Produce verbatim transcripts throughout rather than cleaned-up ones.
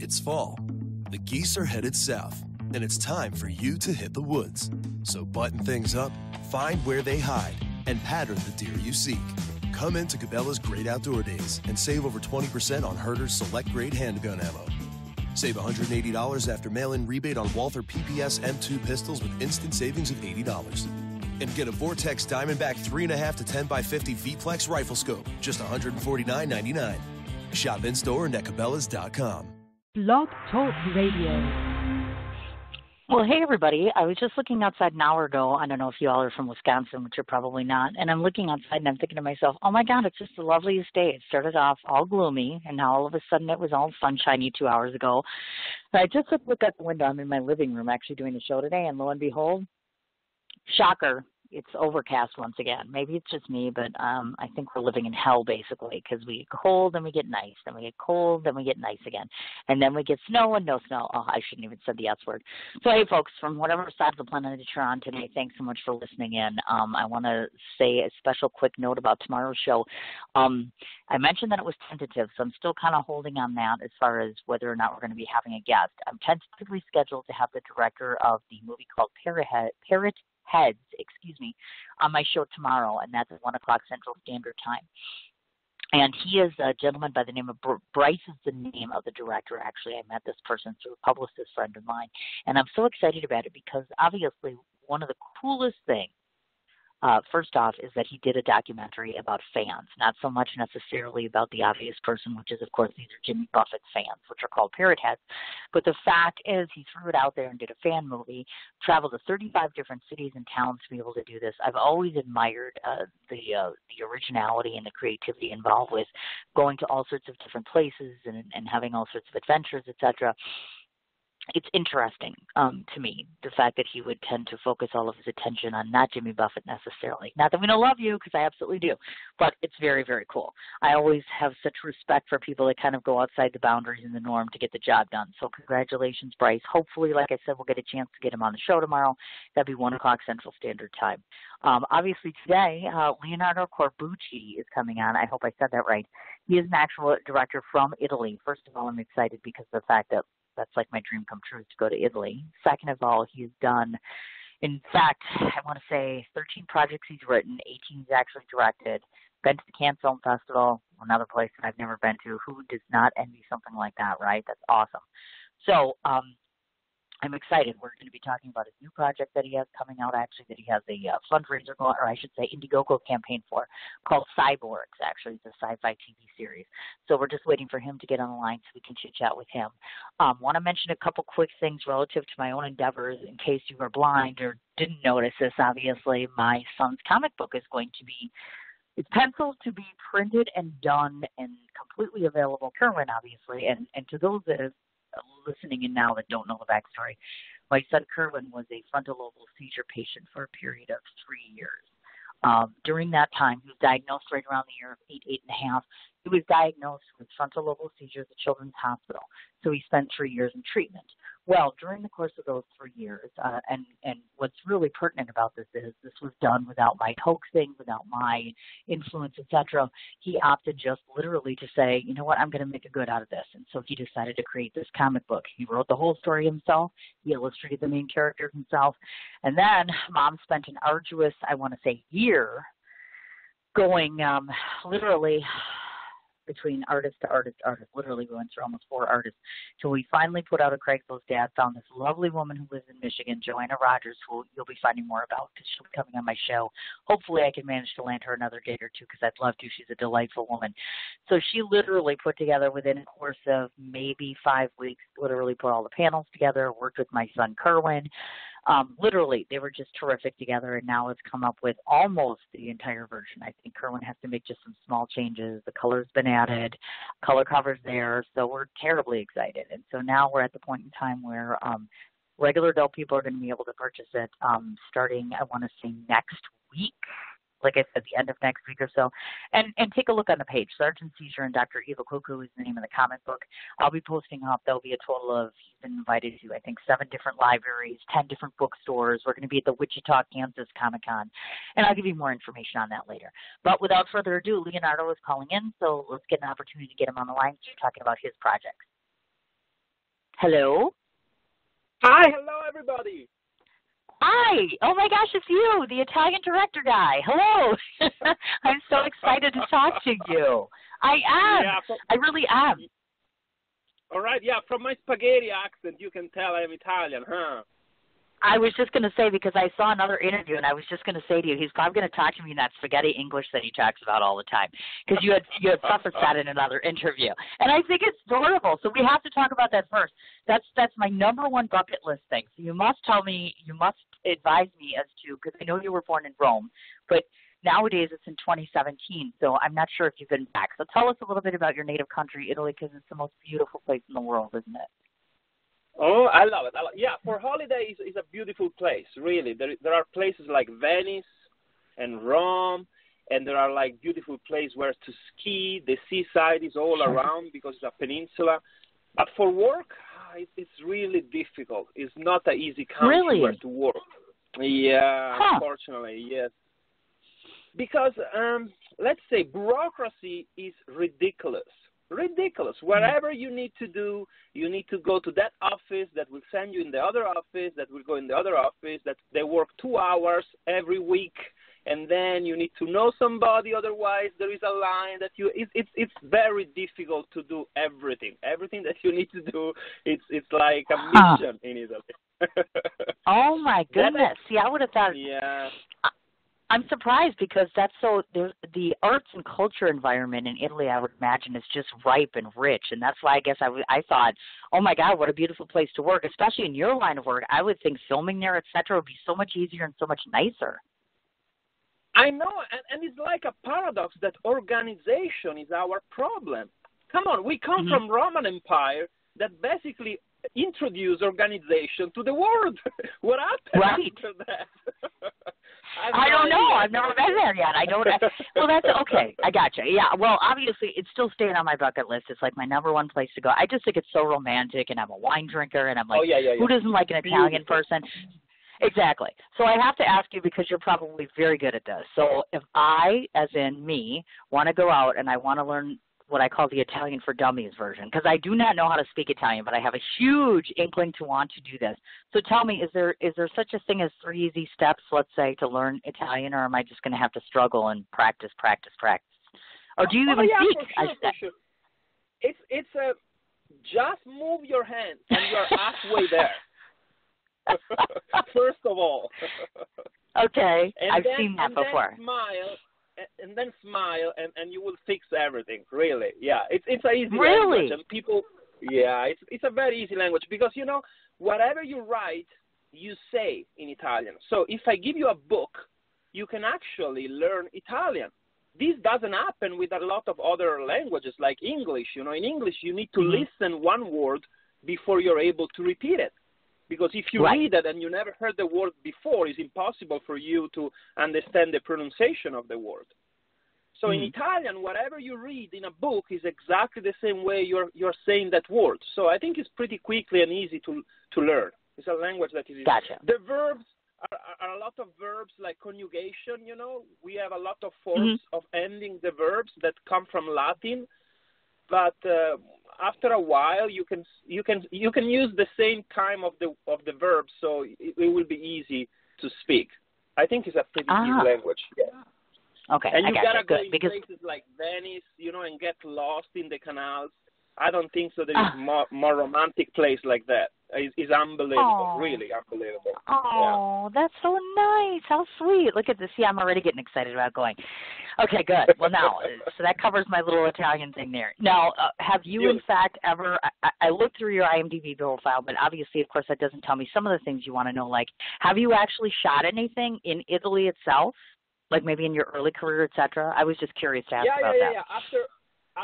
It's fall. The geese are headed south, and it's time for you to hit the woods. So button things up, find where they hide, and pattern the deer you seek. Come into Cabela's Great Outdoor Days and save over twenty percent on Herter's Select Grade handgun ammo. Save one hundred eighty dollars after mail-in rebate on Walther P P S M two pistols with instant savings of eighty dollars. And get a Vortex Diamondback three and a half to ten by fifty V-Plex rifle scope, just one hundred forty-nine ninety-nine. Shop in-store and at Cabela's dot com. Blog Talk Radio. Well, hey, everybody. I was just looking outside an hour ago. I don't know if you all are from Wisconsin, which you're probably not. And I'm looking outside and I'm thinking to myself, oh, my God, it's just the loveliest day. It started off all gloomy, and now all of a sudden it was all sunshiny two hours ago. But I just looked out the window. I'm in my living room actually doing the show today, and lo and behold, shocker, it's overcast once again. Maybe it's just me, but um, I think we're living in hell, basically, because we get cold, then we get nice, then we get cold, then we get nice again, and then we get snow and no snow. Oh, I shouldn't even say the S word. So, hey, folks, from whatever side of the planet that you're on today, thanks so much for listening in. Um, I want to say a special quick note about tomorrow's show. Um, I mentioned that it was tentative, so I'm still kind of holding on that as far as whether or not we're going to be having a guest. I'm tentatively scheduled to have the director of the movie called Parrot Heads, excuse me, on my show tomorrow, and that's at one o'clock Central Standard Time. And he is a gentleman by the name of Br Bryce is the name of the director. Actually, I met this person through a publicist friend of mine, and I'm so excited about it because obviously one of the coolest things, Uh, first off, is that he did a documentary about fans, not so much necessarily about the obvious person, which is, of course, these are Jimmy Buffett fans, which are called Parrot Heads. But the fact is he threw it out there and did a fan movie, traveled to thirty-five different cities and towns to be able to do this. I've always admired uh, the, uh, the originality and the creativity involved with going to all sorts of different places and, and having all sorts of adventures, et cetera. It's interesting um, to me, the fact that he would tend to focus all of his attention on not Jimmy Buffett necessarily. Not that we don't love you, because I absolutely do, but it's very, very cool. I always have such respect for people that kind of go outside the boundaries and the norm to get the job done. So congratulations, Bryce. Hopefully, like I said, we'll get a chance to get him on the show tomorrow. That'd be one o'clock Central Standard Time. Um, obviously, today, uh, Leonardo Corbucci is coming on. I hope I said that right. He is an actual director from Italy. First of all, I'm excited because of the fact that that's like my dream come true, to go to Italy. Second of all, he's done, in fact, I want to say thirteen projects he's written, eighteen he's actually directed, been to the Cannes Film Festival, another place that I've never been to. Who does not envy something like that, right? That's awesome. So um, I'm excited. We're going to be talking about his new project that he has coming out, actually, that he has a uh, fundraiser, or I should say Indiegogo campaign for, called Cyborgs, actually. It's a sci-fi T V series. So we're just waiting for him to get on the line so we can chit-chat with him. I um, want to mention a couple quick things relative to my own endeavors in case you were blind or didn't notice this, obviously. My son's comic book is going to be It's penciled to be printed and done and completely available, Kerwin, obviously, and, and to those that have listening in now that don't know the backstory, my son Kerwin was a frontal-lobe seizure patient for a period of three years. Um, during that time, he was diagnosed right around the year of eight, eight and a half. He was diagnosed with frontal-lobe seizure at the Children's Hospital, so he spent three years in treatment. Well, during the course of those three years, uh, and, and what's really pertinent about this is this was done without my coaxing, without my influence, et cetera. He opted just literally to say, you know what, I'm going to make a good out of this. And so he decided to create this comic book. He wrote the whole story himself. He illustrated the main character himself. And then Mom spent an arduous, I want to say, year going um, literally – between artist to artist to artist. Literally, we went through almost four artists. So we finally put out a Craigslist ad, found this lovely woman who lives in Michigan, Joanna Rogers, who you'll be finding more about because she'll be coming on my show. Hopefully, I can manage to land her another gig or two because I'd love to. She's a delightful woman. So she literally put together, within a course of maybe five weeks, literally put all the panels together, worked with my son Kerwin. Um, literally, they were just terrific together, and now it's come up with almost the entire version. I think Kerwin has to make just some small changes. The color's been added, color cover's there, so we're terribly excited. And so now we're at the point in time where um, regular adult people are going to be able to purchase it um, starting, I want to say, next week. Like I said, the end of next week or so. And and take a look on the page. Sergeant Caesar and Doctor Ivo Koku is the name of the comic book. I'll be posting up. There'll be a total of, he's been invited to, I think, seven different libraries, ten different bookstores. We're going to be at the Wichita, Kansas Comic-Con. And I'll give you more information on that later. But without further ado, Leonardo is calling in, so let's get an opportunity to get him on the line to talking about his projects. Hello? Hi, hello, everybody. Hi. Oh, my gosh, it's you, the Italian director guy. Hello. I'm so excited to talk to you. I am. Yeah, from, I really am. All right, yeah, from my spaghetti accent, you can tell I'm Italian, huh? I was just going to say, because I saw another interview, and I was just going to say to you, he's probably going to talk to me in that spaghetti English that he talks about all the time, because you had, you had prefaced that in another interview. And I think it's adorable, so we have to talk about that first. That's, that's my number one bucket list thing. So you must tell me, you must advise me as to, because I know you were born in Rome, but nowadays it's in twenty seventeen, so I'm not sure if you've been back. So tell us a little bit about your native country, Italy, because it's the most beautiful place in the world, isn't it? Oh, I love it. I love, yeah, for holidays, it's a beautiful place, really. There, there are places like Venice and Rome, and there are, like, beautiful places where to ski. The seaside is all around because it's a peninsula. But for work, it's really difficult. It's not an easy country really? where to work. Yeah, huh. unfortunately, yes. Because, um, let's say, bureaucracy is ridiculous. Ridiculous. Wherever you need to do, you need to go to that office that will send you in the other office, that will go in the other office, that they work two hours every week, and then you need to know somebody, otherwise there is a line that you, it's, it's, it's very difficult to do everything. Everything that you need to do, it's, it's like a mission huh. in Italy. Oh my goodness. See, I would have thought... Yeah. I'm surprised because that's so the, the arts and culture environment in Italy, I would imagine, is just ripe and rich. And that's why I guess I, I thought, oh, my God, what a beautiful place to work, especially in your line of work. I would think filming there, et cetera, would be so much easier and so much nicer. I know. And, and it's like a paradox that organization is our problem. Come on. We come mm-hmm. from Roman Empire that basically introduced organization to the world. What happened right. after that? I don't know. I've never been there yet. I don't. Well, that's okay. I gotcha. Yeah. Well, obviously, it's still staying on my bucket list. It's like my number one place to go. I just think it's so romantic, and I'm a wine drinker, and I'm like, oh, yeah, yeah, yeah. who doesn't like an Italian person? Exactly. So I have to ask you because you're probably very good at this. So if I, as in me, want to go out and I want to learn what I call the Italian for Dummies version, because I do not know how to speak Italian, but I have a huge inkling to want to do this. So tell me, is there is there such a thing as three easy steps, let's say, to learn Italian, or am I just going to have to struggle and practice, practice, practice? Or do you oh, even yeah, speak? For sure, I, for sure. It's, it's a, just move your hands and you're halfway there, first of all. Okay, and I've then, seen that and before. Then smile. And then smile, and, and you will fix everything, really. Yeah, it's it's an easy really? language. And people, yeah, it's, it's a very easy language because, you know, whatever you write, you say in Italian. So if I give you a book, you can actually learn Italian. This doesn't happen with a lot of other languages like English. You know, in English, you need to mm-hmm. listen one word before you're able to repeat it. Because if you right. read it and you never heard the word before, it's impossible for you to understand the pronunciation of the word. So mm-hmm. in Italian, whatever you read in a book is exactly the same way you're, you're saying that word. So I think it's pretty quickly and easy to, to learn. It's a language that is gotcha. The verbs are, are a lot of verbs like conjugation, you know. We have a lot of forms mm-hmm. of ending the verbs that come from Latin. But uh, after a while, you can you can you can use the same time of the of the verb, so it, it will be easy to speak. I think it's a pretty ah. new language. Yeah. Okay, and you I gotta go in because... places like Venice, you know, and get lost in the canals. I don't think so. There is oh. more more romantic place like that. It's, it's unbelievable, oh. really unbelievable. Oh, yeah. That's so nice! How sweet! Look at this. See, I'm already getting excited about going. Okay, good. Well, now, so that covers my little Italian thing there. Now, uh, have you, yes. in fact, ever, I, I looked through your IMDb profile, but obviously, of course, that doesn't tell me some of the things you want to know. Like, have you actually shot anything in Italy itself? Like, maybe in your early career, et cetera? I was just curious to ask yeah, about yeah, yeah, that. Yeah, yeah.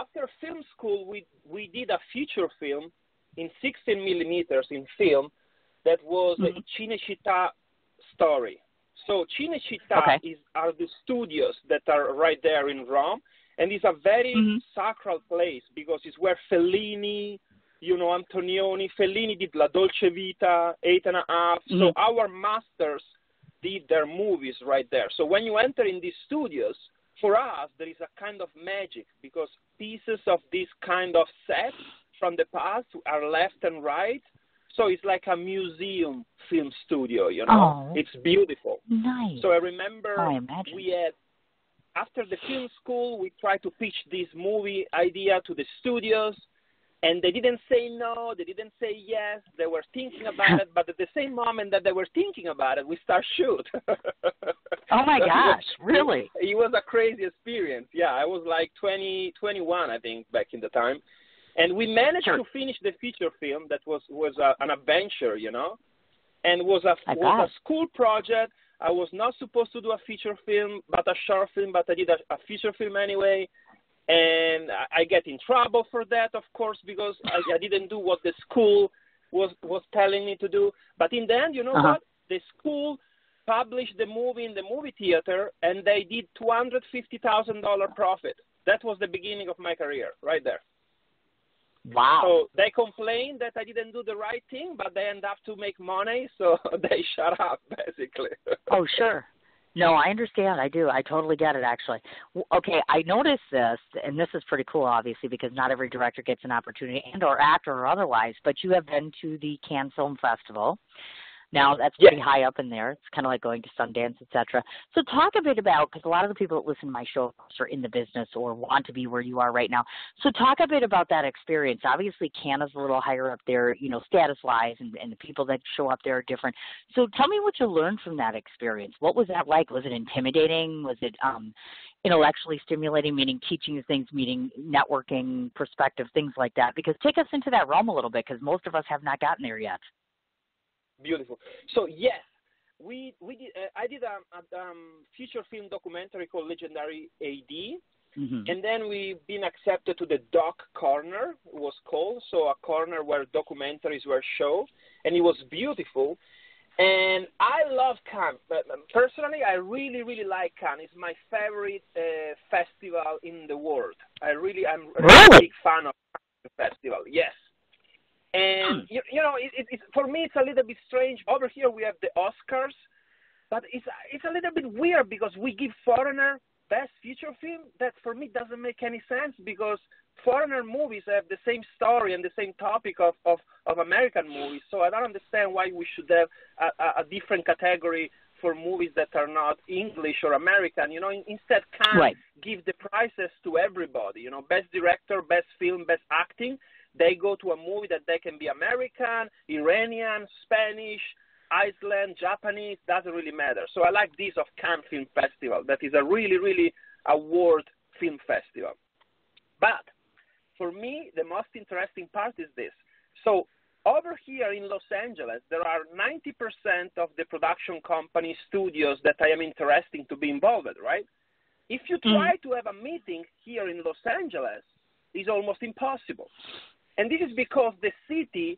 After, after film school, we, we did a feature film in sixteen millimeters in film that was mm-hmm. a Cinecittà story. So Cinecittà okay. is, are the studios that are right there in Rome, and it's a very mm-hmm. sacral place because it's where Fellini, you know, Antonioni, Fellini did La Dolce Vita, Eight and a Half. Mm-hmm. So our masters did their movies right there. So when you enter in these studios, for us, there is a kind of magic because pieces of this kind of set from the past are left and right. So it's like a museum film studio, you know. Oh, it's beautiful. Nice. So I remember I we had, after the film school, we tried to pitch this movie idea to the studios, and they didn't say no, they didn't say yes, they were thinking about it, but at the same moment that they were thinking about it, we start shoot. Oh my gosh, really? It, it was a crazy experience, yeah. I was like twenty, twenty-one, I think, back in the time. And we managed sure. to finish the feature film that was, was a, an adventure, you know, and was a, was a school project. I was not supposed to do a feature film, but a short film, but I did a, a feature film anyway. And I, I get in trouble for that, of course, because I, I didn't do what the school was, was telling me to do. But in the end, you know uh-huh. what? The school published the movie in the movie theater, and they did two hundred fifty thousand dollars profit. That was the beginning of my career right there. Wow. So they complained that I didn't do the right thing, but they end up to make money, so they shut up, basically. Oh, sure. No, I understand. I do. I totally get it, actually. Okay, I noticed this, and this is pretty cool, obviously, because not every director gets an opportunity, and or actor or otherwise, but you have been to the Cannes Film Festival. Now, that's pretty yeah. high up in there. It's kind of like going to Sundance, et cetera. So talk a bit about, because a lot of the people that listen to my show are in the business or want to be where you are right now. So talk a bit about that experience. Obviously, Cannes is a little higher up there, you know, status-wise, and, and the people that show up there are different. So tell me what you learned from that experience. What was that like? Was it intimidating? Was it um, intellectually stimulating, meaning teaching you things, meaning networking, perspective, things like that? Because take us into that realm a little bit, because most of us have not gotten there yet. Beautiful. So yes, we we did. Uh, I did a, a um, feature film documentary called Legendary A D, mm-hmm. and then we've been accepted to the Doc Corner. It was called so a corner where documentaries were shown, and it was beautiful. And I love Cannes. But personally, I really really like Cannes. It's my favorite uh, festival in the world. I really I'm a really? big fan of the festival. Yes. And, you, you know, it, it, it, for me, it's a little bit strange. Over here, we have the Oscars, but it's, it's a little bit weird because we give Foreigner Best Feature Film. That, for me, doesn't make any sense because Foreigner movies have the same story and the same topic of, of, of American movies. So I don't understand why we should have a, a different category for movies that are not English or American. You know, in, instead, Cannes right. give the prizes to everybody, you know, Best Director, Best Film, Best Acting. They go to a movie that they can be American, Iranian, Spanish, Iceland, Japanese, doesn't really matter. So I like this of Cannes Film Festival. That is a really, really award film festival. But for me, the most interesting part is this. So over here in Los Angeles, there are ninety percent of the production company studios that I am interested to be involved with, right? If you try mm. to have a meeting here in Los Angeles, it's almost impossible. And this is because the city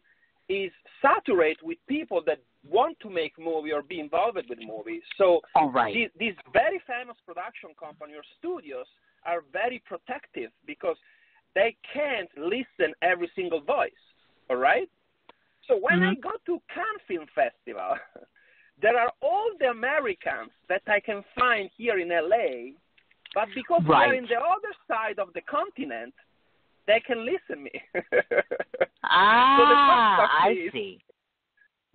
is saturated with people that want to make movies or be involved with movies. So All right. these, these very famous production companies or studios are very protective because they can't listen every single voice, all right? So when mm-hmm. I go to Cannes Film Festival, there are all the Americans that I can find here in L A, but because right. they're in the other side of the continent, they can listen me. Ah, so the I is, see.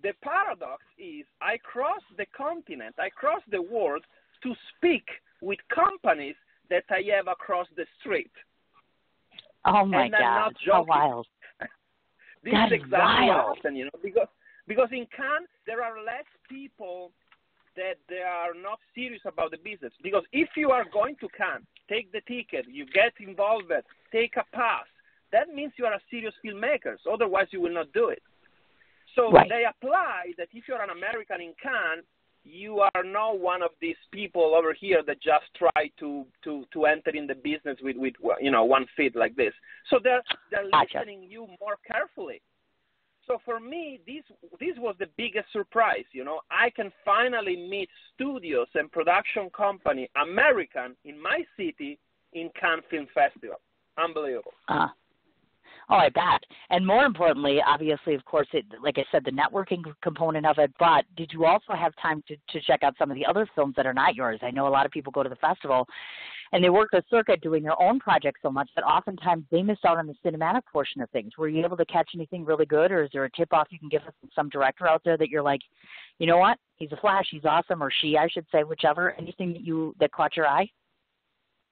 The paradox is I cross the continent, I cross the world to speak with companies that I have across the street. Oh, my and God. How wild. This that is exactly wild. Often, you know, because, because in Cannes, there are less people that they are not serious about the business. Because if you are going to Cannes, take the ticket, you get involved, take a pass, that means you are a serious filmmaker. Otherwise, you will not do it. So right. they apply that if you're an American in Cannes, you are not one of these people over here that just try to, to, to enter in the business with, with, you know, one feet like this. So they're, they're gotcha. listening you more carefully. So for me, this this was the biggest surprise, you know. I can finally meet studios and production company, American, in my city, in Cannes Film Festival. Unbelievable. Uh, oh, I bet. And more importantly, obviously, of course, it, like I said, the networking component of it, but did you also have time to, to check out some of the other films that are not yours? I know a lot of people go to the festival And they worked a circuit doing their own projects so much that oftentimes they missed out on the cinematic portion of things. Were you able to catch anything really good, or is there a tip-off you can give us some director out there that you're like, you know what, he's a flash, he's awesome, or she, I should say, whichever, anything that you that caught your eye?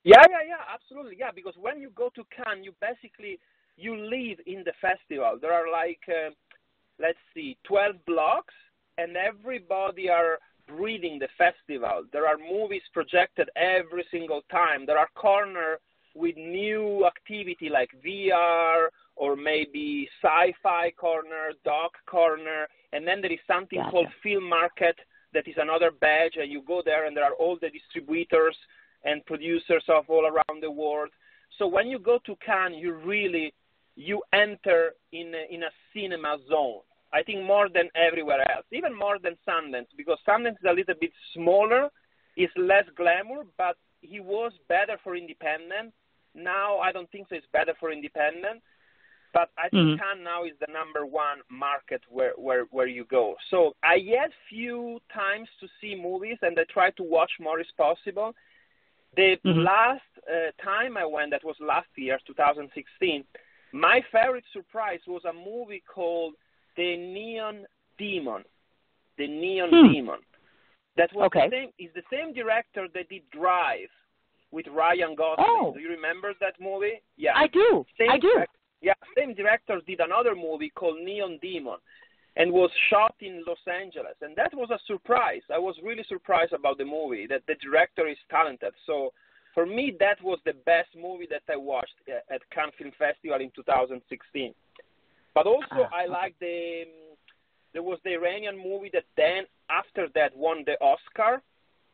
Yeah, yeah, yeah, absolutely, yeah, because when you go to Cannes, you basically, you live in the festival. There are like, uh, let's see, twelve blocks, and everybody are reading the festival. There are movies projected every single time. There are corners with new activity like V R or maybe sci-fi corner, doc corner, and then there is something gotcha. called Film Market that is another badge, and you go there and there are all the distributors and producers of all around the world. So when you go to Cannes, you really, you enter in a, in a cinema zone. I think more than everywhere else, even more than Sundance, because Sundance is a little bit smaller, is less glamour, but he was better for independent. Now I don't think so it's better for independent, but I think mm-hmm. Cannes now is the number one market where, where, where you go. So I had few times to see movies, and I try to watch more as possible. The mm-hmm. last uh, time I went, that was last year, two thousand sixteen, my favorite surprise was a movie called The Neon Demon. The Neon hmm. Demon. That was okay. the same, is the same director that did Drive with Ryan Gosling. Oh. Do you remember that movie? Yeah, I do. Same I do. Direct, yeah, same director did another movie called Neon Demon and was shot in Los Angeles. And that was a surprise. I was really surprised about the movie, that the director is talented. So for me, that was the best movie that I watched at Cannes Film Festival in two thousand sixteen. But also, I like the, there was the Iranian movie that then, after that, won the Oscar.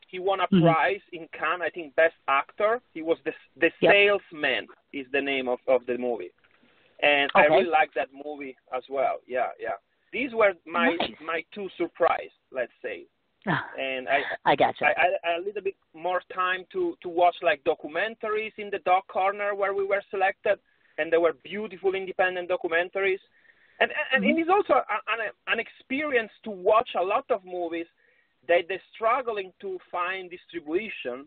He won a mm-hmm. prize in Cannes, I think, Best Actor. He was the, the yep. Salesman is the name of, of the movie. And okay. I really like that movie as well. Yeah, yeah. These were my nice. my two surprises, let's say. And I I gotcha. I, I, I a little bit more time to, to watch, like, documentaries in the Doc Corner where we were selected. And there were beautiful independent documentaries. And, and mm-hmm. it is also an, an experience to watch a lot of movies that they're struggling to find distribution.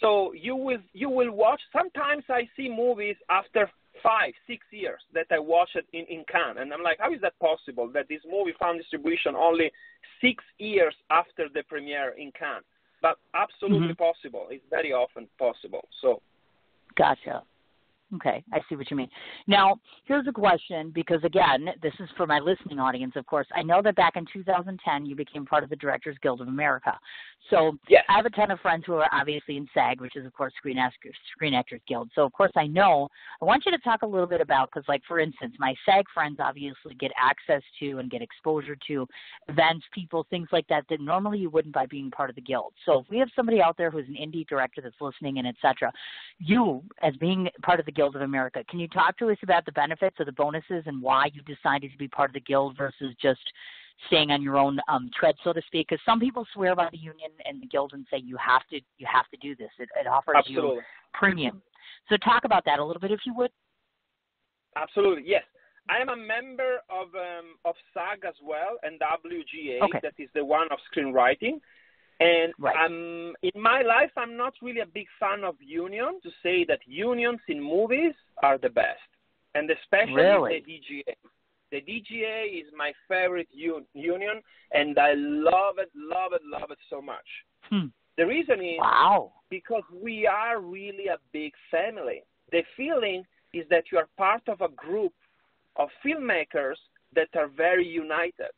So you will, you will watch, sometimes I see movies after five, six years that I watched in, in Cannes. And I'm like, how is that possible that this movie found distribution only six years after the premiere in Cannes? But absolutely mm-hmm. possible. It's very often possible. So, gotcha. Okay, I see what you mean. Now, here's a question, because again, this is for my listening audience, of course. I know that back in two thousand ten, you became part of the Directors Guild of America. So yes. I have a ton of friends who are obviously in SAG, which is, of course, Screen Actors, Screen Actors Guild. So, of course, I know. I want you to talk a little bit about, because, like, for instance, my SAG friends obviously get access to and get exposure to events, people, things like that, that normally you wouldn't by being part of the guild. So if we have somebody out there who's an indie director that's listening and et cetera, you, as being part of the guild, Guild of America. Can you talk to us about the benefits or the bonuses and why you decided to be part of the guild versus just staying on your own um, tread, so to speak? Because some people swear by the union and the guild and say you have to, you have to do this. It, it offers Absolutely. you premium. So talk about that a little bit, if you would. Absolutely, yes. I am a member of um, of SAG as well and W G A, okay. that is the one of screenwriting. And right. um, in my life, I'm not really a big fan of unions, to say that unions in movies are the best, and especially really? the D G A. The D G A is my favorite un union, and I love it, love it, love it so much. Hmm. The reason is wow. because we are really a big family. The feeling is that you are part of a group of filmmakers that are very united.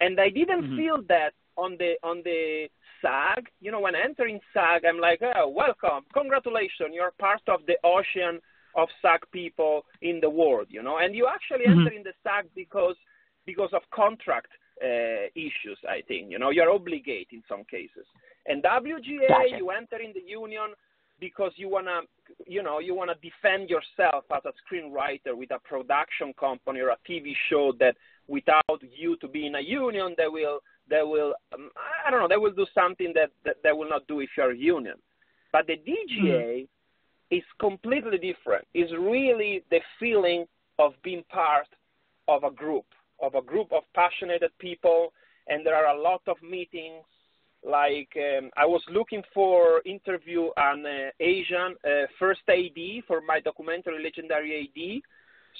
And I didn't mm-hmm. feel that on the on the SAG. You know, when entering SAG, I'm like, oh, welcome, congratulations, you're part of the ocean of SAG people in the world, you know. And you actually mm-hmm. enter in the SAG because because of contract uh, issues, I think, you know, you're obligated in some cases. And W G A, gotcha. you enter in the union because you wanna, you know, you wanna defend yourself as a screenwriter with a production company or a T V show that without you to be in a union, they will they will, um, I don't know, they will do something that, that they will not do if you're a union. But the D G A mm-hmm. is completely different. It's really the feeling of being part of a group, of a group of passionate people, and there are a lot of meetings, Like um, I was looking for interview an uh, Asian uh, first A D for my documentary Legendary A D.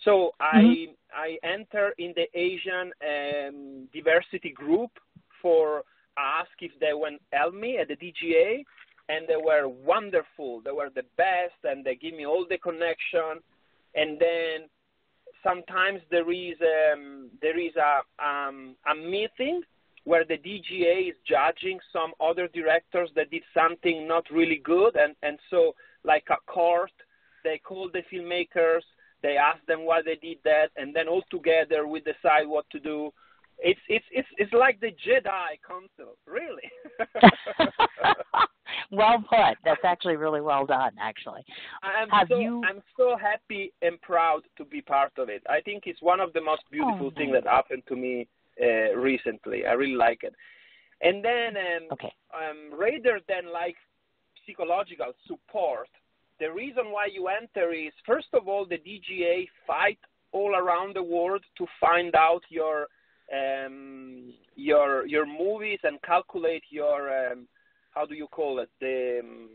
So I mm-hmm. I enter in the Asian um, diversity group for ask if they went help me at the D G A, and they were wonderful. They were the best, and they give me all the connection. And then sometimes there is um, there is a um, a meeting where the D G A is judging some other directors that did something not really good, and, and so like a court, they call the filmmakers, they ask them why they did that, and then all together we decide what to do. It's it's it's it's like the Jedi Council, really. Well put. That's actually really well done, actually. I'm Have so you... I'm so happy and proud to be part of it. I think it's one of the most beautiful oh, things that happened to me uh, recently. I really like it. And then um, okay. um, rather than like psychological support, the reason why you enter is, first of all, the D G A fight all around the world to find out your um, your your movies and calculate your um, how do you call it? The um,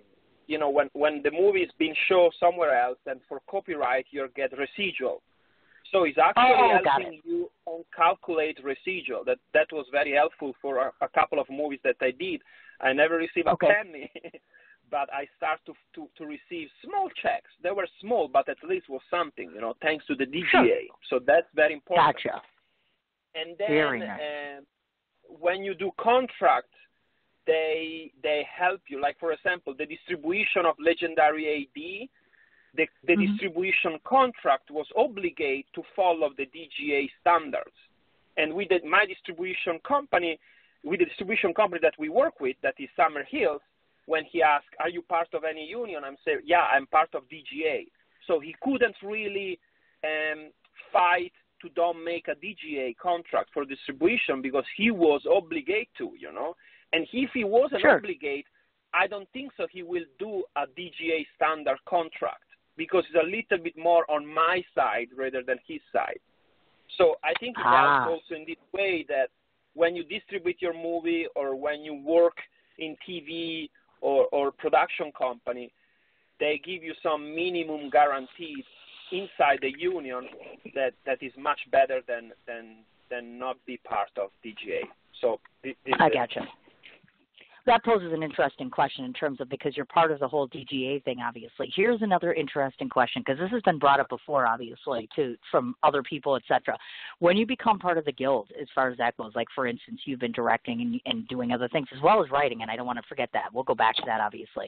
you know when when the movie is being shown somewhere else, and for copyright you get residual. So it's actually oh, helping it. you on calculate residual. That that was very helpful for a, a couple of movies that I did. I never received a okay. penny, but I start to, to to receive small checks. They were small, but at least was something, you know, thanks to the D G A. Sure. So that's very important. Gotcha. And then very nice. uh, when you do contracts, they they help you. Like, for example, the distribution of Legendary A D, the, the mm-hmm. distribution contract was obligated to follow the D G A standards. And we did, my distribution company, with the distribution company that we work with, that is Summer Hills, when he asked, are you part of any union? I'm saying, yeah, I'm part of D G A. So he couldn't really um, fight to don't make a D G A contract for distribution because he was obligated to, you know. And if he wasn't sure. obligated, I don't think so he will do a D G A standard contract because it's a little bit more on my side rather than his side. So I think ah. that's also in this way that when you distribute your movie or when you work in T V or, or production company, they give you some minimum guarantees inside the union that, that is much better than, than, than not be part of D G A. So it, it, I gotcha. That poses an interesting question in terms of, because you're part of the whole D G A thing, obviously. Here's another interesting question, because this has been brought up before, obviously, too, from other people, et cetera. When you become part of the guild, as far as that goes, like, for instance, you've been directing and, and doing other things as well as writing, and I don't want to forget that. We'll go back to that, obviously.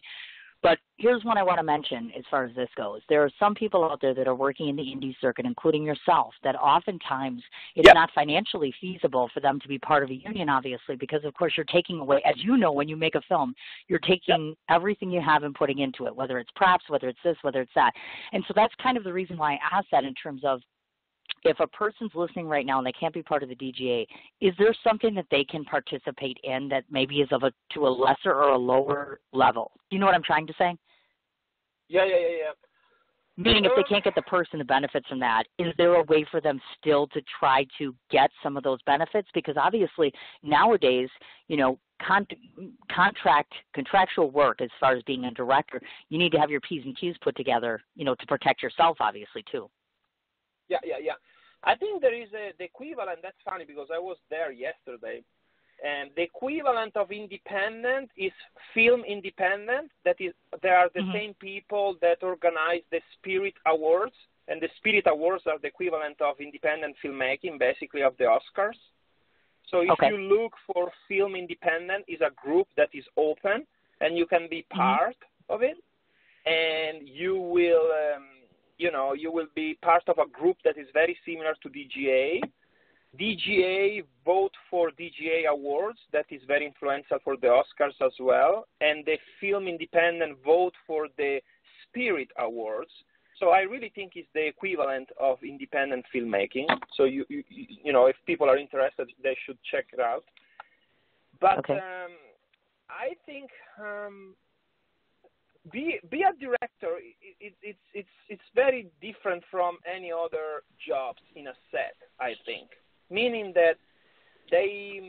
But here's one I want to mention as far as this goes. There are some people out there that are working in the indie circuit, including yourself, that oftentimes it's yep. not financially feasible for them to be part of a union, obviously, because, of course, you're taking away, as you know, when you make a film, you're taking yep. everything you have and putting into it, whether it's props, whether it's this, whether it's that. And so that's kind of the reason why I asked that in terms of, if a person's listening right now and they can't be part of the D G A, is there something that they can participate in that maybe is of a to a lesser or a lower level? Do you know what I'm trying to say? Yeah, yeah, yeah, yeah. Meaning if they can't get the person the benefits from that, is there a way for them still to try to get some of those benefits? Because obviously nowadays, you know, con contract contractual work as far as being a director, you need to have your P's and Q's put together, you know, to protect yourself obviously too. Yeah, yeah, yeah. I think there is a, the equivalent. That's funny because I was there yesterday. And the equivalent of independent is Film Independent. That is, there are the mm-hmm. same people that organize the Spirit Awards. And the Spirit Awards are the equivalent of independent filmmaking, basically of the Oscars. So if okay. you look for Film Independent, is a group that is open and you can be part mm-hmm. of it. And you will... Um, you know, you will be part of a group that is very similar to D G A. D G A vote for D G A awards. That is very influential for the Oscars as well. And the Film Independent vote for the Spirit Awards. So I really think it's the equivalent of independent filmmaking. So, you you, you know, if people are interested, they should check it out. But okay. um, I think... Um, Be, be a director, it, it, it's, it's, it's very different from any other jobs in a set, I think. Meaning that they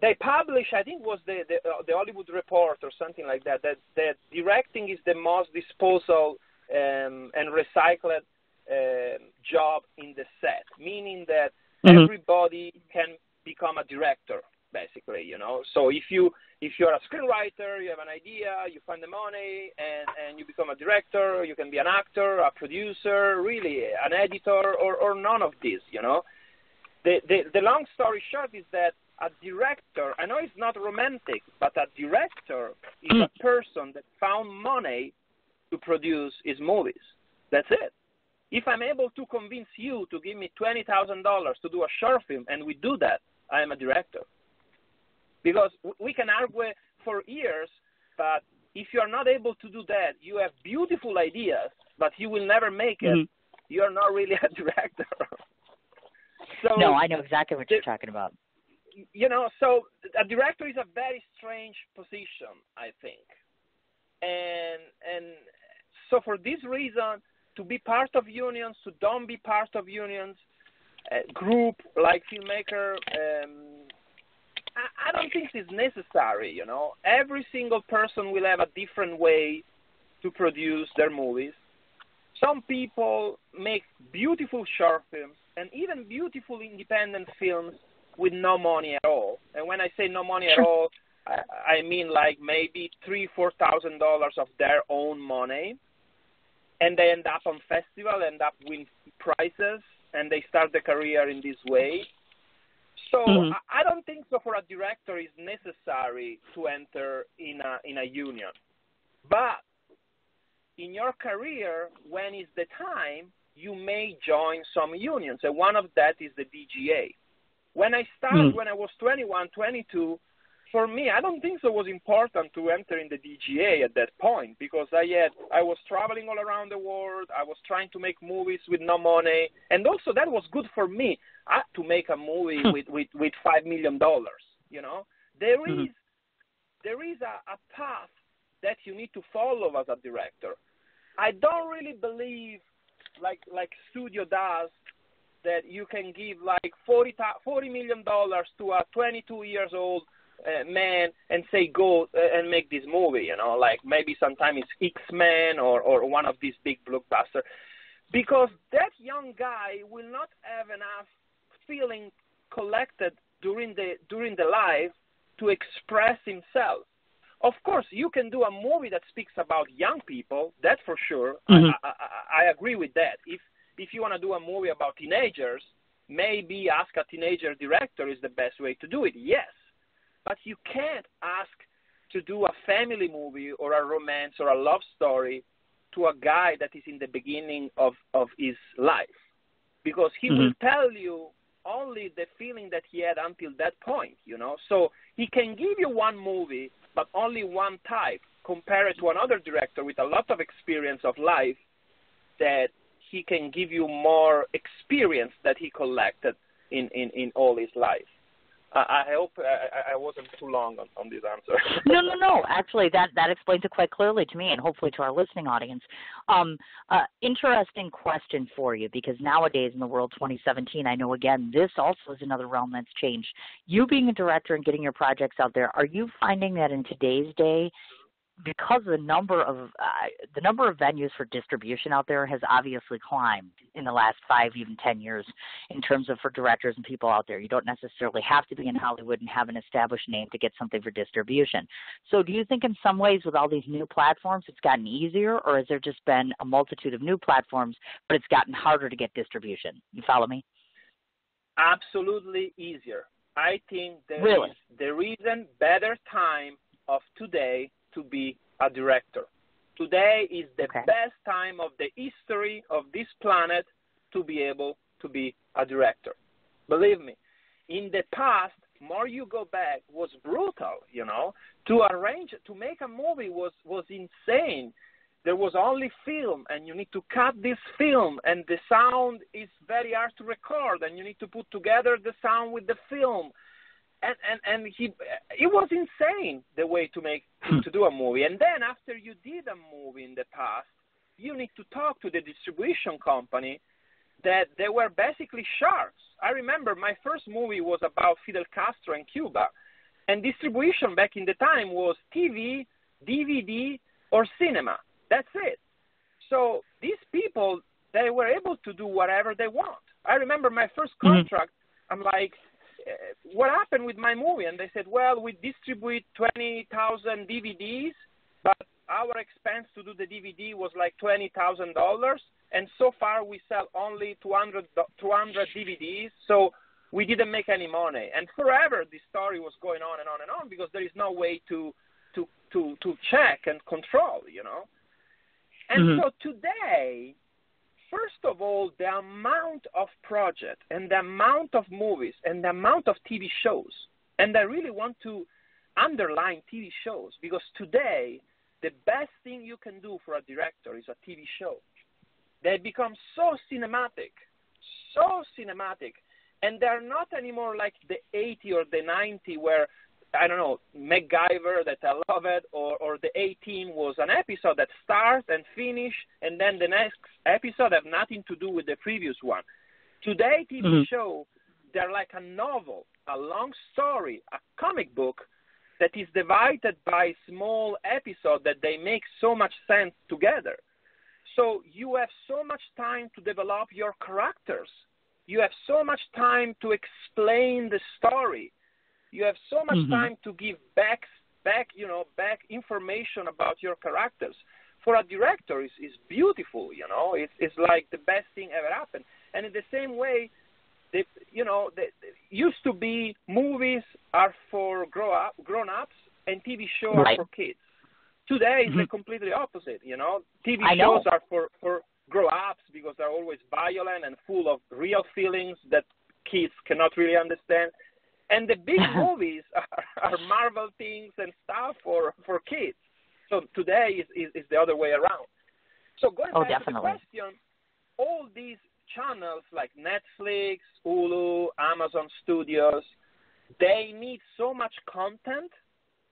they publish, I think it was the, the, uh, the Hollywood Report or something like that, that, that directing is the most disposal um, and recycled uh, job in the set, meaning that mm-hmm. everybody can become a director, basically, you know. So if you if you're a screenwriter, you have an idea, you find the money, and, and you become a director, you can be an actor, a producer, really, an editor, or, or none of this, you know. The, the, the long story short is that a director, I know it's not romantic, but a director is a person that found money to produce his movies. That's it. If I'm able to convince you to give me twenty thousand dollars to do a short film, and we do that, I am a director. Because we can argue for years, but if you are not able to do that, you have beautiful ideas, but you will never make it. Mm-hmm. You are not really a director. So, no, I know exactly what you're talking about. You know, so a director is a very strange position, I think. And and so for this reason, to be part of unions, to don't be part of unions, uh, group like filmmaker, um, I, I don't think it's necessary, you know. Every single person will have a different way to produce their movies. Some people make beautiful short films and even beautiful independent films with no money at all. And when I say no money at all, I, I mean like maybe three, four thousand dollars of their own money, and they end up on festival, end up win prizes, and they start their career in this way. So mm-hmm. I, I don't think so. For a director, it's necessary to enter in a in a union, but in your career, when is the time, you may join some unions, and one of that is the W G A. When I started, mm. when I was twenty-one, twenty-two, for me, I don't think so it was important to enter in the W G A at that point, because I had I was traveling all around the world, I was trying to make movies with no money, and also that was good for me I, to make a movie with, with, with five million dollars, you know? There is, mm-hmm. there is a, a path that you need to follow as a director. I don't really believe, like like studio does, that you can give like forty million dollars to a twenty-two years old uh, man and say, go uh, and make this movie, you know, like maybe sometimes it's X-Men or, or one of these big blockbusters, because that young guy will not have enough feeling collected during the during the life to express himself. Of course, you can do a movie that speaks about young people, that's for sure. Mm-hmm. I, I, I agree with that. If if you want to do a movie about teenagers, maybe ask a teenager director is the best way to do it, yes. But you can't ask to do a family movie or a romance or a love story to a guy that is in the beginning of, of his life, because he mm-hmm. will tell you only the feeling that he had until that point, you know. So he can give you one movie, but only one type, compared to another director with a lot of experience of life that he can give you more experience that he collected in, in, in all his life. Uh, I hope I, I wasn't too long on, on this answer. No, no, no. Actually, that, that explains it quite clearly to me and hopefully to our listening audience. Um, uh, interesting question for you, because nowadays in the world twenty seventeen, I know, again, this also is another realm that's changed. You being a director and getting your projects out there, are you finding that in today's day, because the number of uh, the number of venues for distribution out there has obviously climbed in the last five, even ten years, in terms of for directors and people out there. You don't necessarily have to be in Hollywood and have an established name to get something for distribution. So do you think in some ways with all these new platforms it's gotten easier, or has there just been a multitude of new platforms, but it's gotten harder to get distribution? You follow me? Absolutely easier. I think there really? is there isn't better time of today to be a director. Today is the okay. best time of the history of this planet to be able to be a director. Believe me, in the past, more you go back, was brutal, you know. To arrange, to make a movie was, was insane. There was only film, and you need to cut this film, and the sound is very hard to record, and you need to put together the sound with the film. And, and, and he, it was insane, the way to make, to do a movie. And then after you did a movie in the past, you need to talk to the distribution company that they were basically sharks. I remember my first movie was about Fidel Castro and Cuba, and distribution back in the time was T V, D V D, or cinema. That's it. So these people, they were able to do whatever they want. I remember my first contract, mm-hmm. I'm like, what happened with my movie? And they said, well, we distribute twenty thousand D V Ds, but our expense to do the D V D was like twenty thousand dollars, and so far we sell only two hundred D V Ds, so we didn't make any money. And forever this story was going on and on and on, because there is no way to, to, to, to check and control, you know? And mm-hmm. so today, first of all, the amount of projects and the amount of movies and the amount of T V shows, and I really want to underline T V shows, because today the best thing you can do for a director is a T V show. They become so cinematic, so cinematic, and they're not anymore like the eighties or the nineties where, I don't know, MacGyver, that I love it, or, or the A-Team was an episode that starts and finishes, and then the next episode have nothing to do with the previous one. Today, T V mm-hmm. shows, they're like a novel, a long story, a comic book that is divided by small episodes that they make so much sense together. So you have so much time to develop your characters. You have so much time to explain the story. You have so much mm-hmm. time to give back, back, you know, back information about your characters. For a director, it's, it's beautiful, you know. It's, it's like the best thing ever happened. And in the same way, they, you know, they, they used to be movies are for grow up, grown-ups, and T V shows right. are for kids. Today, mm-hmm. it's the completely opposite, you know. T V I shows know. are for, for grown-ups because they're always violent and full of real feelings that kids cannot really understand. And the big movies are, are Marvel things and stuff for, for kids. So today is, is, is the other way around. So going oh, back definitely. to the question, all these channels like Netflix, Hulu, Amazon Studios, they need so much content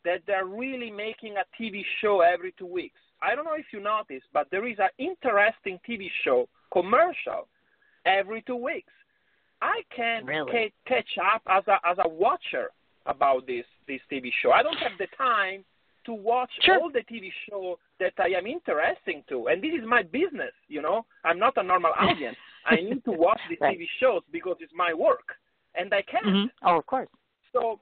that they're really making a T V show every two weeks. I don't know if you noticed, but there is an interesting T V show, commercial, every two weeks. I can't really? catch up as a, as a watcher about this, this T V show. I don't have the time to watch sure. all the T V show that I am interested to. And this is my business, you know. I'm not a normal audience. I need to watch these right. T V shows because it's my work. And I can't. Mm-hmm. Oh, of course. So,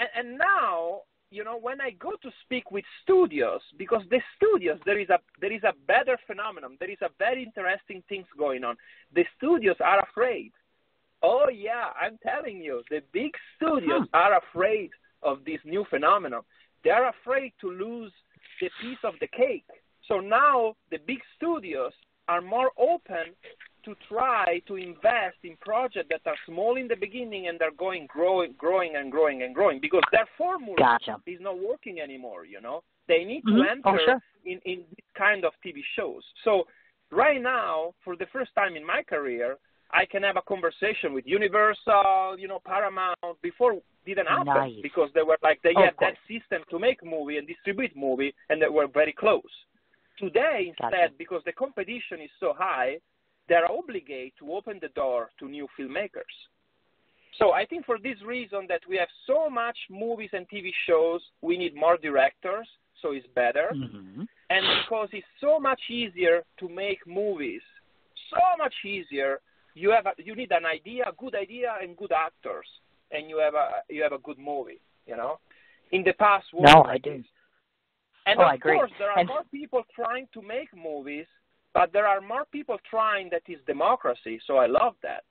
and, and now, you know, when I go to speak with studios, because the studios, there is a there is a better phenomenon. There is a very interesting things going on. The studios are afraid. Oh, yeah, I'm telling you, the big studios huh. are afraid of this new phenomenon. They're afraid to lose the piece of the cake. So now the big studios are more open to try to invest in projects that are small in the beginning and they're going growing, growing and growing and growing because their formula gotcha. is not working anymore, you know. They need mm-hmm. to enter oh, sure. in, in this kind of T V shows. So right now, for the first time in my career, I can have a conversation with Universal, you know, Paramount. Before it didn't happen nice. because they were like, they oh, had that system to make movie and distribute movie, and they were very close. Today, instead, gotcha. because the competition is so high, they're obligated to open the door to new filmmakers. So I think for this reason that we have so much movies and T V shows, we need more directors, so it's better. Mm-hmm. And because it's so much easier to make movies, so much easier, You have a, you need an idea, a good idea, and good actors, and you have a you have a good movie. You know, in the past, no, I do. And oh, of I agree. course, there are and... more people trying to make movies, but there are more people trying. That is democracy. So I love that.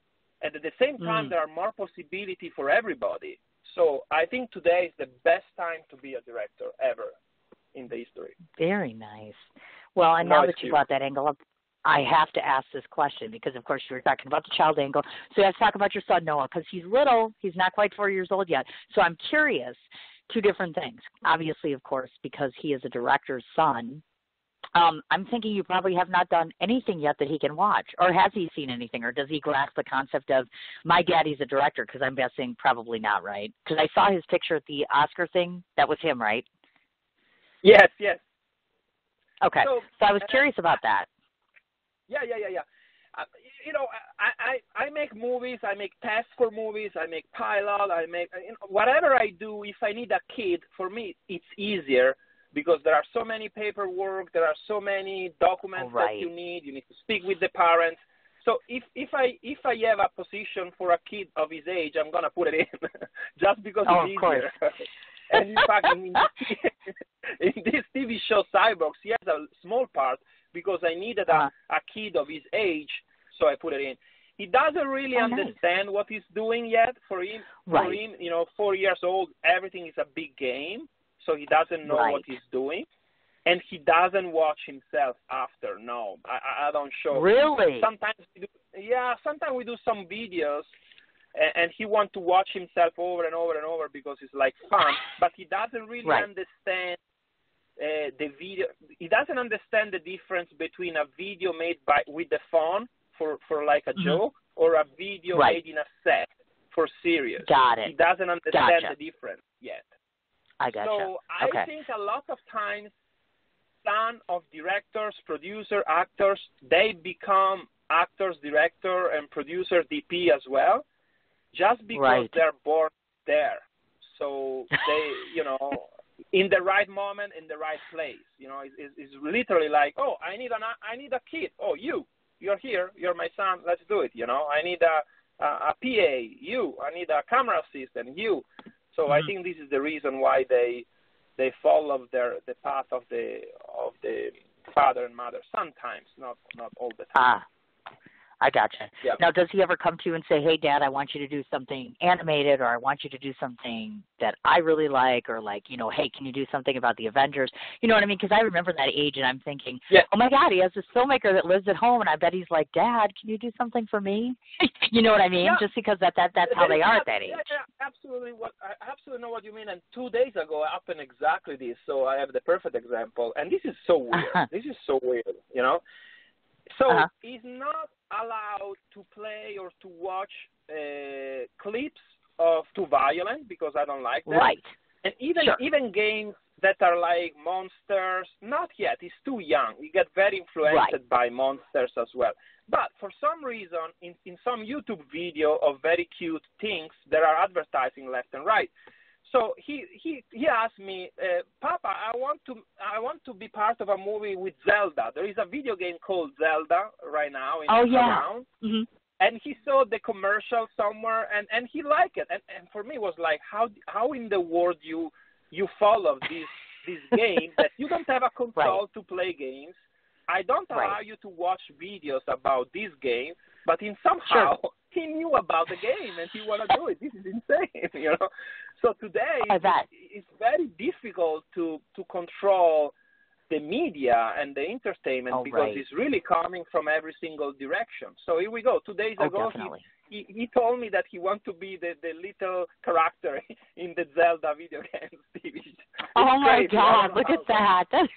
And at the same time, mm. there are more possibility for everybody. So I think today is the best time to be a director ever in the history. Very nice. Well, and now, now that you brought that angle up, I have to ask this question because, of course, you were talking about the child angle. So let's talk about your son, Noah, because he's little. He's not quite four years old yet. So I'm curious, two different things. Obviously, of course, because he is a director's son, um, I'm thinking you probably have not done anything yet that he can watch. Or has he seen anything? Or does he grasp the concept of, my daddy's a director? Because I'm guessing probably not, right? Because I saw his picture at the Oscar thing. That was him, right? Yes, yes. Okay. So, so I was curious about that. Yeah, yeah, yeah, yeah. Uh, you know, I, I, I make movies, I make tests for movies, I make pilot, I make, you know, whatever I do, if I need a kid, for me, it's easier because there are so many paperwork, there are so many documents oh, right. that you need, you need to speak with the parents. So if, if, I, if I have a position for a kid of his age, I'm going to put it in just because oh, it's easier. And in fact, in, in this T V show, Cyborgs, he has a small part because I needed a, a kid of his age, so I put it in. He doesn't really oh, understand nice. what he's doing yet. For him, right. for him, you know, four years old, everything is a big game, so he doesn't know right. what he's doing. And he doesn't watch himself after. No, I, I don't show. Really? Sometimes we do, yeah, sometimes we do some videos, and, and he wants to watch himself over and over and over because it's like fun, but he doesn't really right. understand uh, the video. He doesn't understand the difference between a video made by with the phone for, for like a mm-hmm. joke or a video right. made in a set for serious. Got it. He doesn't understand gotcha. the difference yet. I gotcha. So I okay. think a lot of times, ton of directors, producer, actors, they become actors, director, and producer, D P as well, just because right. they're born there. So they, you know, in the right moment, in the right place. You know, it, it, it's literally like, oh, I need an, I need a kid. Oh, you, you're here, you're my son. Let's do it. You know, I need a, a, a P A. You, I need a camera assistant. You. So mm-hmm. I think this is the reason why they. They follow their the path of the of the father and mother. Sometimes, not not all the time. Ah, I gotcha. Yep. Now, does he ever come to you and say, "Hey, Dad, I want you to do something animated, or I want you to do something that I really like, or like, you know, hey, can you do something about the Avengers?" You know what I mean? Because I remember that age, and I'm thinking, yeah. "Oh my God, he has this filmmaker that lives at home, and I bet he's like, Dad, can you do something for me?" You know what I mean? Yeah. Just because that that that's how they are at that age. Yeah, yeah. Absolutely, what I absolutely know what you mean. And two days ago, I happened exactly this. So I have the perfect example. And this is so weird. Uh-huh. This is so weird, you know. So uh-huh. he's not allowed to play or to watch uh, clips of too violent because I don't like that. Right. And even sure. even games that are like monsters, not yet. He's too young. He gets very influenced right. by monsters as well. But for some reason, in, in some YouTube video of very cute things, there are advertising left and right. So he he, he asked me, uh, Papa, I want to I want to be part of a movie with Zelda. There is a video game called Zelda right now in oh, the background. Yeah. Mm-hmm. And he saw the commercial somewhere, and, and he liked it. And, and for me, it was like, how how in the world you you follow this this game that you don't have a console right. to play games. I don't allow right. you to watch videos about this game, but in somehow sure. he knew about the game and he wanted to do it. This is insane, you know. So today it's very difficult to to control the media and the entertainment oh, because right. it's really coming from every single direction. So here we go. Two days oh, ago, he, he he told me that he wants to be the the little character in the Zelda video games T V. Oh my God! Look at that. That's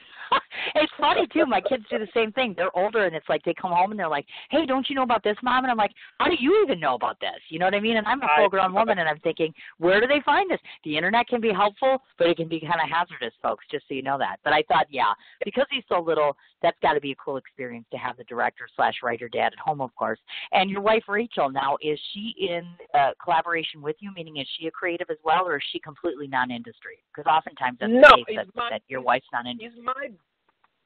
it's funny too. My kids do the same thing. They're older, and it's like they come home and they're like, "Hey, don't you know about this, Mom?" And I'm like, "How do you even know about this?" You know what I mean? And I'm a full-grown woman, and I'm thinking, where do they find this? The internet can be helpful, but it can be kind of hazardous, folks. Just so you know that. But I thought, yeah, because he's so little, that's got to be a cool experience to have the director slash writer dad at home, of course. And your wife Rachel now, is she in uh, collaboration with you? Meaning, is she a creative as well, or is she completely non-industry? Because oftentimes that's no, the case that, my, that your wife's non-industry. Is my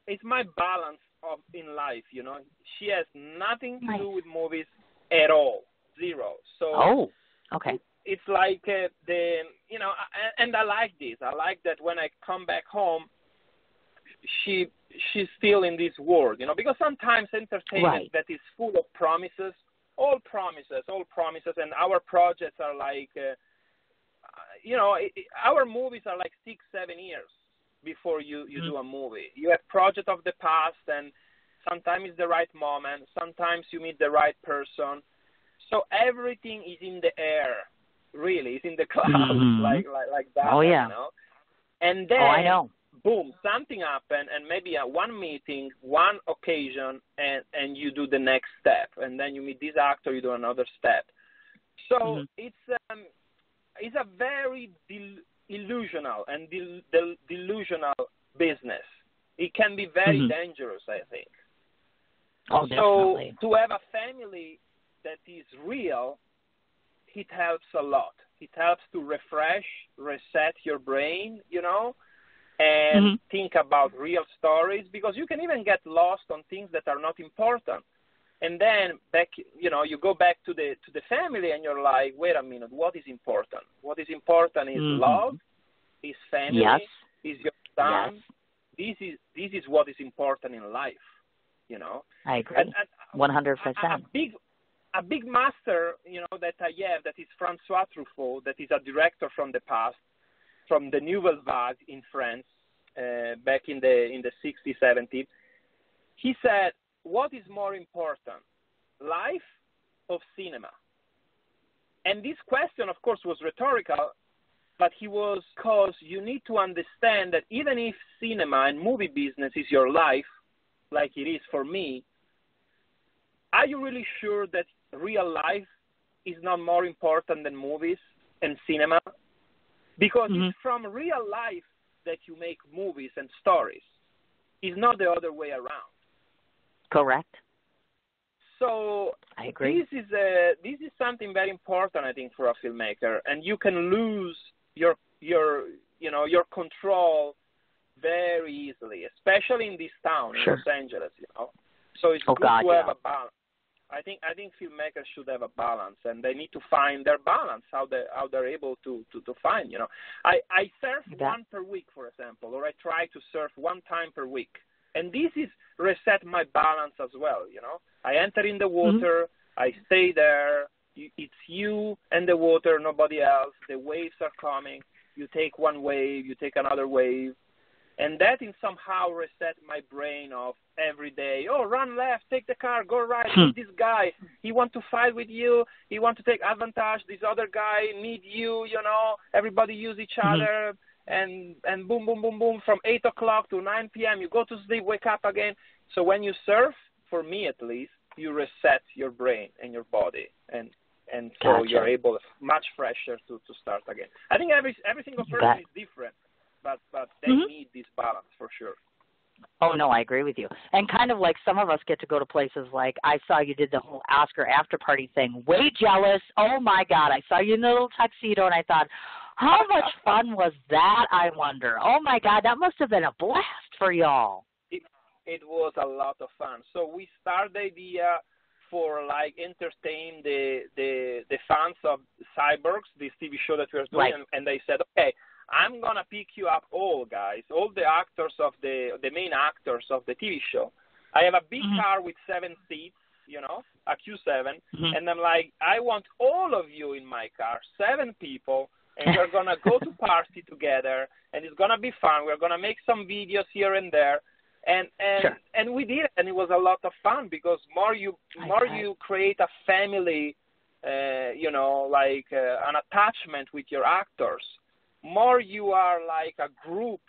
It's my balance of in life, you know. She has nothing to nice. do with movies at all, zero. So oh, okay. It's like uh, the you know, I, and I like this. I like that when I come back home, she she's still in this world, you know, because sometimes entertainment right. that is full of promises, all promises, all promises, and our projects are like, uh, you know, it, our movies are like six, seven years. Before you, you mm-hmm. do a movie. You have project of the past, and sometimes it's the right moment. Sometimes you meet the right person. So everything is in the air, really. It's in the clouds, mm-hmm. like, like like that. Oh, yeah. You know? And then, oh, I know. boom, something happened, and maybe at one meeting, one occasion, and, and you do the next step. And then you meet this actor, you do another step. So mm-hmm. it's, um, it's a very... Del- illusional and del del delusional business. It can be very mm-hmm. dangerous, I think. Oh, so to have a family that is real, it helps a lot. It helps to refresh, reset your brain, you know, and mm-hmm. think about real stories, because you can even get lost on things that are not important. And then back, you know, you go back to the to the family, and you're like, wait a minute, what is important? What is important is mm-hmm. love, is family, yes. is your son. Yes. This is this is what is important in life, you know. I agree, one hundred percent. A big, a big master, you know, that I have, that is François Truffaut, that is a director from the past, from the Nouvelle Vague in France, uh, back in the in the sixties, seventies. He said, what is more important, life or cinema? And this question, of course, was rhetorical, but he was, because you need to understand that even if cinema and movie business is your life, like it is for me, are you really sure that real life is not more important than movies and cinema? Because mm-hmm. it's from real life that you make movies and stories. It's not the other way around. Correct. So I agree. This is a, this is something very important, I think, for a filmmaker, and you can lose your your you know your control very easily, especially in this town, sure. in Los Angeles. You know, so it's oh, good God, to have yeah. a balance. I think I think filmmakers should have a balance, and they need to find their balance, how they how they're able to to, to find. You know, I I surf that. one per week, for example, or I try to surf one time per week. And this is reset my balance as well, you know. I enter in the water, mm-hmm. I stay there, it's you and the water, nobody else, the waves are coming, you take one wave, you take another wave, and that in somehow reset my brain of every day, oh, run left, take the car, go right, hmm. meet this guy, he want to fight with you, he want to take advantage, this other guy need you, you know, everybody use each mm-hmm. other, and and boom, boom, boom, boom, from eight o'clock to nine p m you go to sleep, wake up again. So when you surf, for me at least, you reset your brain and your body, and and so gotcha. You're able, much fresher to, to start again. I think every every single person but, is different, but, but they mm-hmm. need this balance for sure. Oh, no, I agree with you. And kind of like some of us get to go to places like, I saw you did the whole Oscar after party thing. Way jealous. Oh, my God. I saw you in a little tuxedo, and I thought, how much fun was that, I wonder? Oh, my God, that must have been a blast for y'all. It, it was a lot of fun. So we started the idea for, like, entertain the the, the fans of Cyborgs, this T V show that we are doing, right. and, and they said, okay, I'm going to pick you up all, guys, all the actors of the, the main actors of the T V show. I have a big mm-hmm. car with seven seats, you know, a Q seven, mm-hmm. and I'm like, I want all of you in my car, seven people, and we're going to go to party together, and it's going to be fun. We're going to make some videos here and there. And and, sure. and we did it, and it was a lot of fun, because more you more I, I, you create a family, uh, you know, like uh, an attachment with your actors, more you are like a group,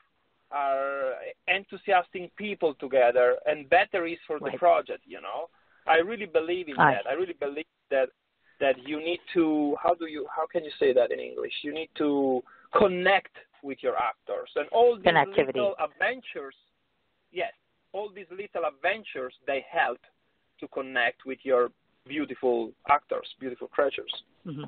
are enthusiastic people together, and better is for right. the project, you know. I really believe in I, that. I really believe that. That you need to, how do you, how can you say that in English? You need to connect with your actors, and all these little adventures, yes, all these little adventures, they help to connect with your beautiful actors, beautiful creatures. Mm-hmm.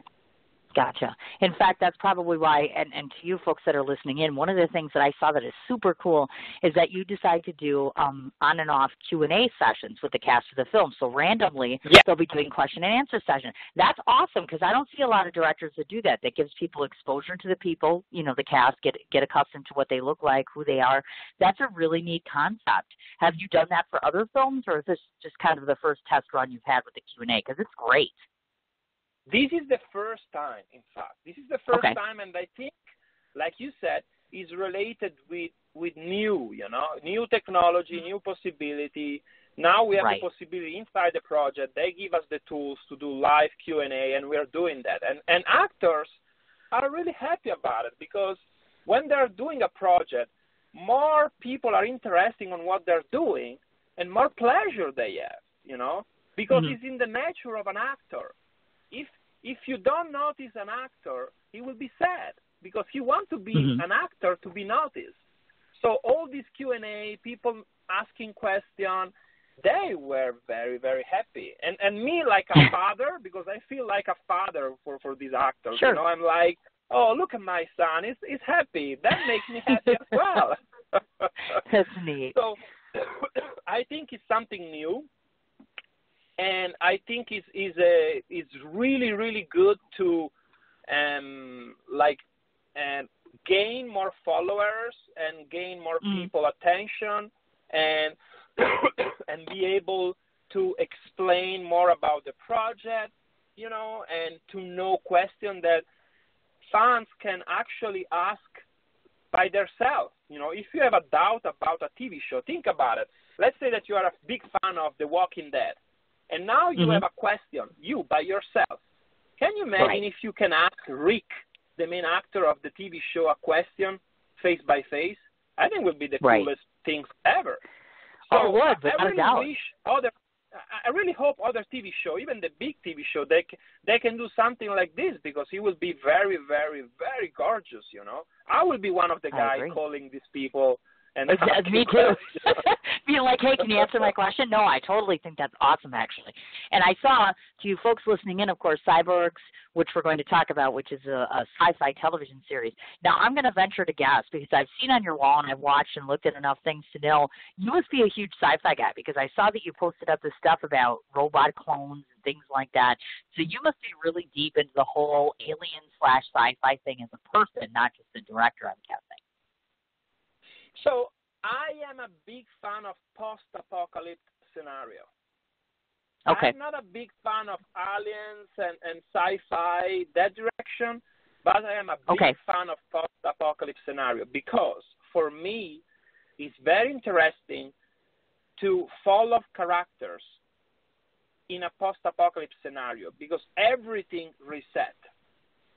Gotcha. In fact, that's probably why, and, and to you folks that are listening in, one of the things that I saw that is super cool is that you decide to do um, on and off Q and A sessions with the cast of the film. So randomly, yeah. they'll be doing question and answer session. That's awesome, because I don't see a lot of directors that do that. That gives people exposure to the people, you know, the cast, get get accustomed to what they look like, who they are. That's a really neat concept. Have you done that for other films, or is this just kind of the first test run you've had with the Q and A? Because it's great. This is the first time, in fact. This is the first okay. time, and I think, like you said, is related with, with new, you know, new technology, new possibility. Now we have right. the possibility inside the project. They give us the tools to do live Q and A, and we are doing that. And, and actors are really happy about it, because when they're doing a project, more people are interested in what they're doing, and more pleasure they have, you know, because mm-hmm. it's in the nature of an actor. If if you don't notice an actor, he will be sad, because he wants to be mm-hmm. an actor to be noticed. So all this Q and A, people asking questions, they were very, very happy. And and me, like a father, because I feel like a father for, for these actors. Sure. You know, I'm like, oh, look at my son. He's, he's happy. That makes me happy as well. That's neat. So I think it's something new. And I think it's, it's, a, it's really, really good to, um, like, and gain more followers and gain more people attention and and be able to explain more about the project, you know, and to know questions that fans can actually ask by themselves. You know, if you have a doubt about a T V show, think about it. Let's say that you are a big fan of The Walking Dead, and now you mm-hmm. have a question, you by yourself. Can you imagine right. if you can ask Rick, the main actor of the T V show, a question face by face? I think would be the right. coolest things ever. So oh, what? I, I, really wish other, I really hope other T V show, even the big T V show, they they can do something like this, because he will be very, very, very gorgeous. You know, I will be one of the guys calling these people. And exactly. Me too. Being like, hey, can you answer my question? No, I totally think that's awesome, actually. And I saw, to you folks listening in, of course, Cyborgs, which we're going to talk about, which is a, a sci-fi television series. Now, I'm going to venture to guess, because I've seen on your wall and I've watched and looked at enough things to know, you must be a huge sci-fi guy, because I saw that you posted up this stuff about robot clones and things like that. So you must be really deep into the whole alien slash sci-fi thing as a person, not just the director, I'm guessing. So I am a big fan of post-apocalypse scenario. Okay. I'm not a big fan of aliens and, and sci-fi, that direction, but I am a big okay. fan of post-apocalypse scenario, because for me it's very interesting to follow characters in a post-apocalypse scenario, because everything resets.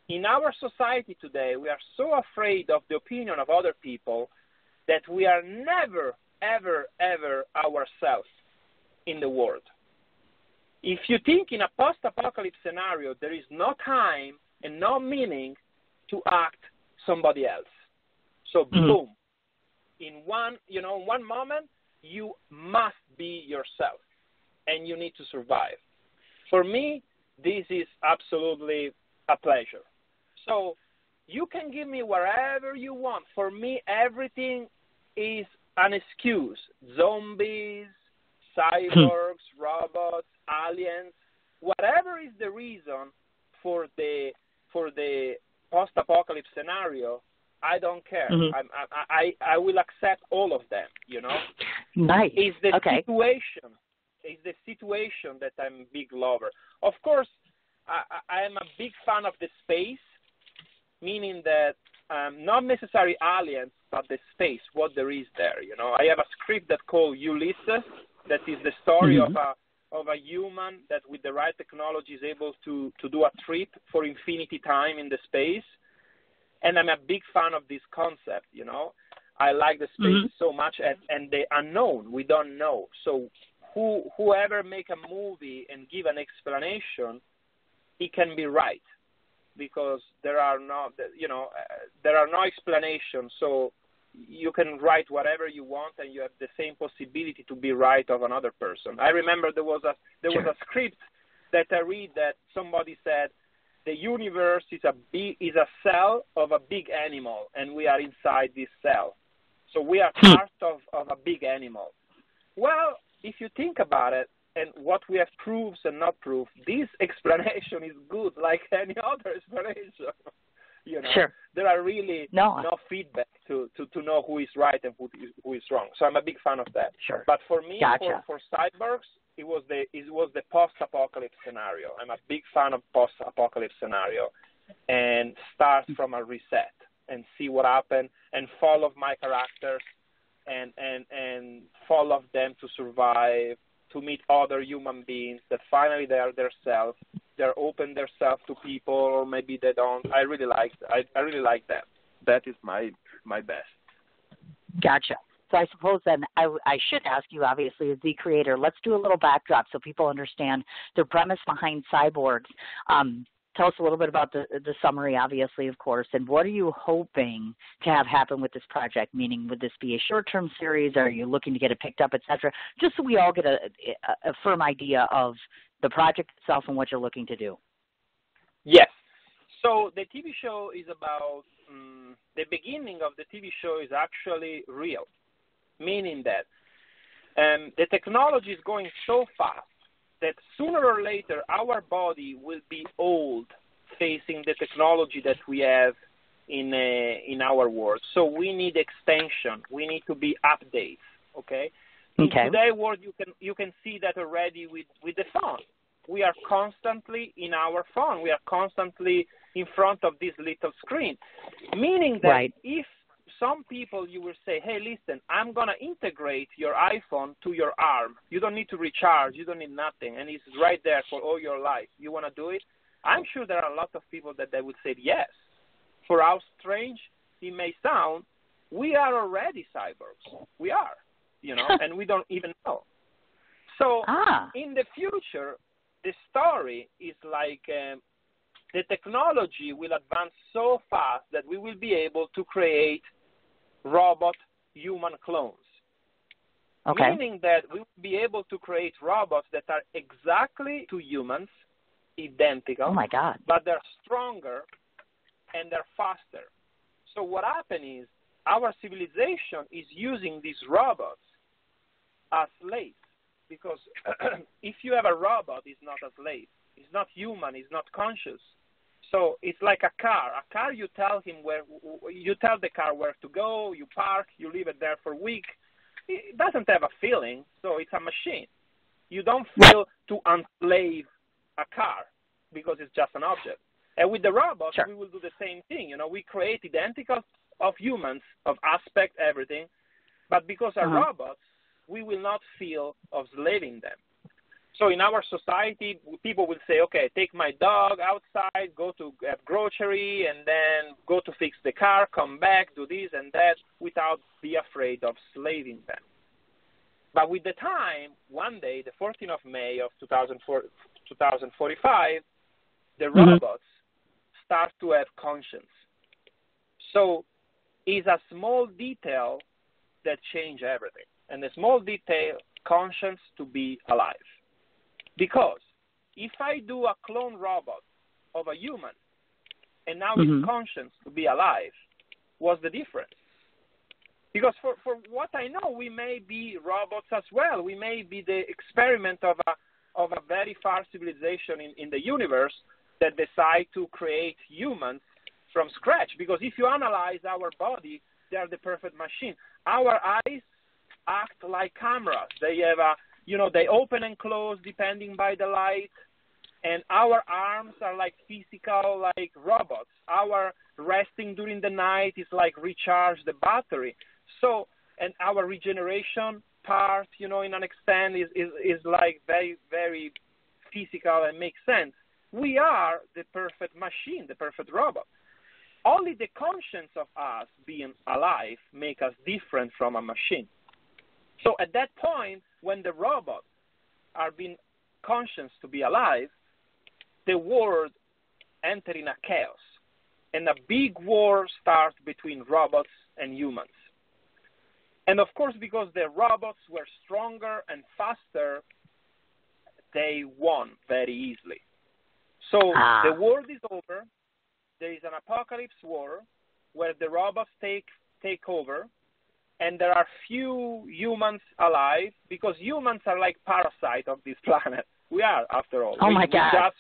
In our society today, we are so afraid of the opinion of other people that we are never, ever, ever ourselves in the world. If you think in a post-apocalypse scenario, there is no time and no meaning to act somebody else. So mm-hmm. boom, in one, you know, one moment, you must be yourself, and you need to survive. For me, this is absolutely a pleasure. So you can give me wherever you want. For me, everything is an excuse. Zombies, cyborgs, robots, aliens, whatever is the reason for the for the post-apocalypse scenario, I don't care. Mm-hmm. I'm, I, I I will accept all of them, you know? Nice. It's the okay. situation. It's the situation that I'm a big lover. Of course, I, I am a big fan of the space, meaning that Um, not necessarily aliens, but the space, what there is there. You know, I have a script that called Ulysses, that is the story mm-hmm. of a of a human that with the right technology is able to, to do a trip for infinity time in the space. And I'm a big fan of this concept, you know. I like the space mm-hmm. so much, and, and the unknown, we don't know. So who whoever make a movie and give an explanation, he can be right, because there are no, you know, uh, there are no explanations. So you can write whatever you want, and you have the same possibility to be right of another person. I remember there was a there sure. was a script that I read that somebody said, the universe is a big, is a cell of a big animal, and we are inside this cell. So we are part of, of a big animal. Well, if you think about it, and what we have proves and not proves, this explanation is good like any other explanation. You know, sure. there are really no, no feedback to, to, to know who is right and who is, who is wrong. So I'm a big fan of that. Sure. But for me, gotcha. for, for Cyborgs, it was the it was the post-apocalypse scenario. I'm a big fan of post-apocalypse scenario, and start from a reset and see what happened and follow my characters and and, and follow them to survive, to meet other human beings that finally they are themselves, they're open themselves to people, or maybe they don't. I really like I, I really like that. That is my my best. Gotcha. So I suppose then I, I should ask you, obviously, as the creator, let's do a little backdrop so people understand the premise behind Cyborgs. Um, tell us a little bit about the, the summary, obviously, of course, and what are you hoping to have happen with this project? Meaning, would this be a short-term series? Are you looking to get it picked up, et cetera? Just so we all get a, a firm idea of the project itself and what you're looking to do. Yes. So the T V show is about, um, the beginning of the T V show is actually real, meaning that um, the technology is going so fast that sooner or later our body will be old facing the technology that we have in, uh, in our world. So we need extension. We need to be updates, okay? Okay. In today's world, you can, you can see that already with, with the phone. We are constantly in our phone. We are constantly in front of this little screen, meaning that right. if some people you will say, hey, listen, I'm going to integrate your iPhone to your arm. You don't need to recharge. You don't need nothing. And it's right there for all your life. You want to do it? I'm sure there are a lot of people that they would say yes. For how strange it may sound, we are already cyborgs. We are, you know, and we don't even know. So ah. in the future, the story is like um, the technology will advance so fast that we will be able to create robot human clones. Okay. Meaning that we will be able to create robots that are exactly to humans, identical. Oh, my God. But they're stronger and they're faster. So what happened is our civilization is using these robots as slaves. Because if you have a robot, it's not a slave. It's not human. It's not conscious. So it's like a car. A car, you tell him where you tell the car where to go. You park. You leave it there for a week. It doesn't have a feeling, so it's a machine. You don't feel to enslave a car because it's just an object. And with the robots, sure. we will do the same thing. You know, we create identical of humans, of aspect, everything, but because our mm-hmm. robots. We will not feel of slaving them. So in our society, people will say, okay, take my dog outside, go to have grocery, and then go to fix the car, come back, do this and that, without be afraid of slaving them. But with the time, one day, the fourteenth of May of two thousand forty-five, the mm-hmm. robots start to have conscience. So it's a small detail that changes everything. And a small detail, conscience to be alive. Because if I do a clone robot of a human, and now mm-hmm. it's conscience to be alive, what's the difference? Because for, for what I know, we may be robots as well. We may be the experiment of a, of a very far civilization in, in the universe that decide to create humans from scratch. Because if you analyze our body, they are the perfect machine. Our eyes act like cameras. They have a, you know, they open and close depending by the light. And our arms are like physical, like robots. Our resting during the night is like recharge the battery. So, and our regeneration part, you know, in an extent is, is, is like very, very physical and makes sense. We are the perfect machine, the perfect robot. Only the conscience of us being alive make us different from a machine. So at that point, when the robots are being conscious to be alive, the world enters in a chaos. And a big war starts between robots and humans. And of course, because the robots were stronger and faster, they won very easily. So ah. the world is over. There is an apocalypse war where the robots take, take over. And there are few humans alive because humans are like parasites of this planet. We are, after all. Oh, my God. We just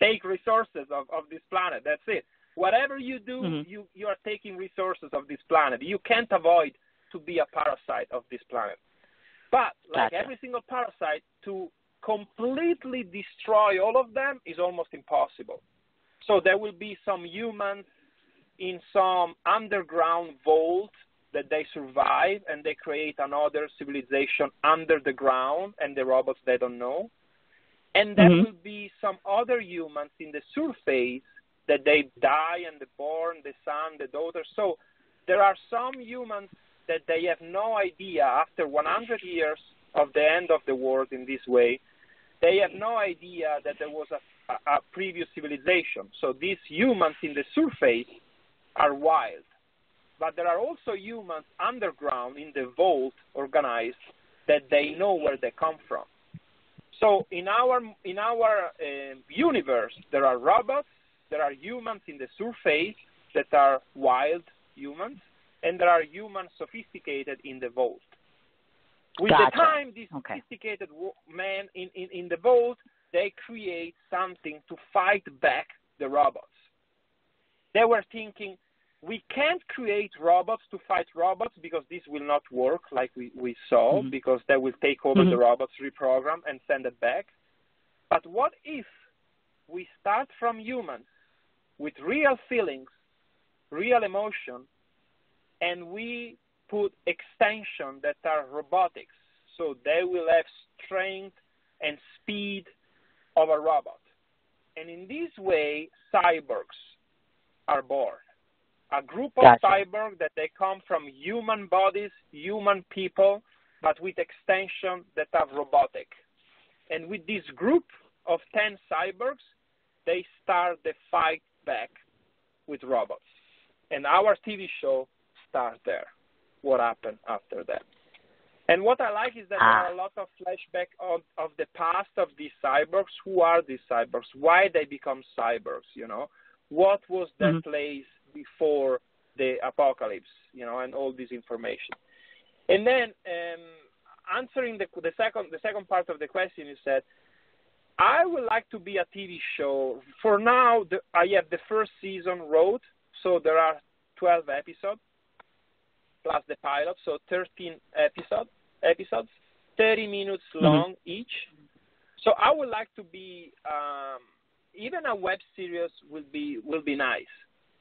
take resources of, of this planet. That's it. Whatever you do, mm-hmm. you, you are taking resources of this planet. You can't avoid to be a parasite of this planet. But like gotcha. every single parasite, to completely destroy all of them is almost impossible. So there will be some humans in some underground vault that they survive and they create another civilization under the ground and the robots, they don't know. And there mm-hmm. will be some other humans in the surface that they die and the born, the son, the daughter. So there are some humans that they have no idea after one hundred years of the end of the world in this way. They have no idea that there was a a, a previous civilization. So these humans in the surface are wild, but there are also humans underground in the vault organized that they know where they come from. So in our, in our uh, universe, there are robots, there are humans in the surface that are wild humans, and there are humans sophisticated in the vault. With gotcha. the time, these okay. sophisticated men in, in, in the vault, they create something to fight back the robots. They were thinking, we can't create robots to fight robots because this will not work like we, we saw, mm-hmm. because they will take over mm-hmm. the robots, reprogram, and send it back. But what if we start from humans with real feelings, real emotion, and we put extensions that are robotics, so they will have strength and speed of a robot. And in this way, cyborgs are born. A group of gotcha. cyborgs that they come from human bodies, human people, but with extensions that are robotic. And with this group of ten cyborgs, they start the fight back with robots. And our T V show starts there, what happened after that. And what I like is that ah. there are a lot of flashbacks of, of the past of these cyborgs. Who are these cyborgs? Why they become cyborgs, you know? What was their mm-hmm. place before the apocalypse, you know, and all this information. And then um, answering the, the second the second part of the question, you said, I would like to be a T V show. For now, the, I have the first season wrote, so there are twelve episodes, plus the pilot, so thirteen episode, episodes, thirty minutes long mm-hmm. each. So I would like to be, um, even a web series will be, will be nice.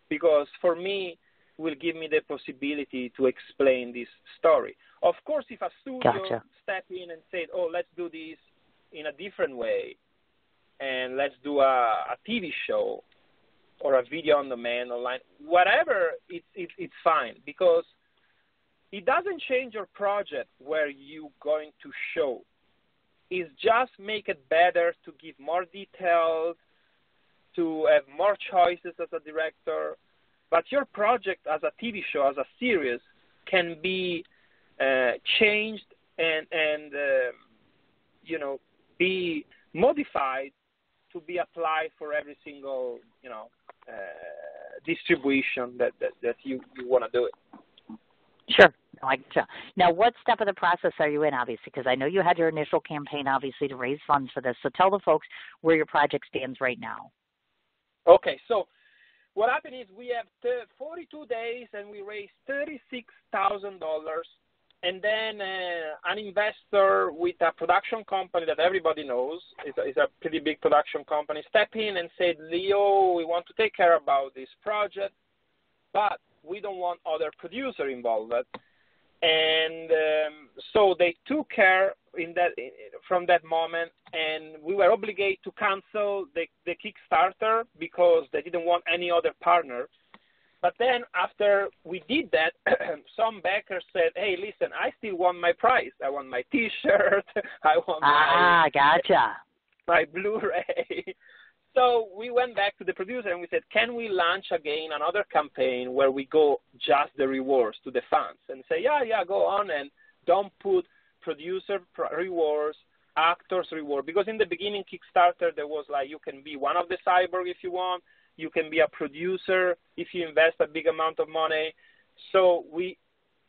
Because for me, it will give me the possibility to explain this story. Of course, if a studio gotcha. step in and said, oh, let's do this in a different way, and let's do a, a T V show or a video on demand, online, whatever, it's, it's, it's fine. Because it doesn't change your project where you're going to show. It's just make it better to give more details, to have more choices as a director, but your project as a T V show, as a series, can be uh, changed and, and uh, you know, be modified to be applied for every single, you know, uh, distribution that, that, that you, you want to do it. Sure. I can tell. Now, what step of the process are you in, obviously? Because I know you had your initial campaign, obviously, to raise funds for this. So tell the folks where your project stands right now. Okay, so what happened is we have forty-two days and we raised thirty-six thousand dollars. And then uh, an investor with a production company that everybody knows, is a, is a pretty big production company, stepped in and said, Leo, we want to take care about this project, but we don't want other producer involved. And um, so they took care in that in, from that moment, and we were obligated to cancel the, the Kickstarter because they didn't want any other partner. But then after we did that, some backers said, hey, listen, I still want my prize. I want my T-shirt. I want ah, my, gotcha. my Blu-ray. So we went back to the producer and we said, can we launch again another campaign where we go just the rewards to the fans and say, yeah, yeah, go on and don't put producer rewards, actors reward. Because in the beginning Kickstarter, there was like, you can be one of the cyborg if you want, you can be a producer if you invest a big amount of money. So we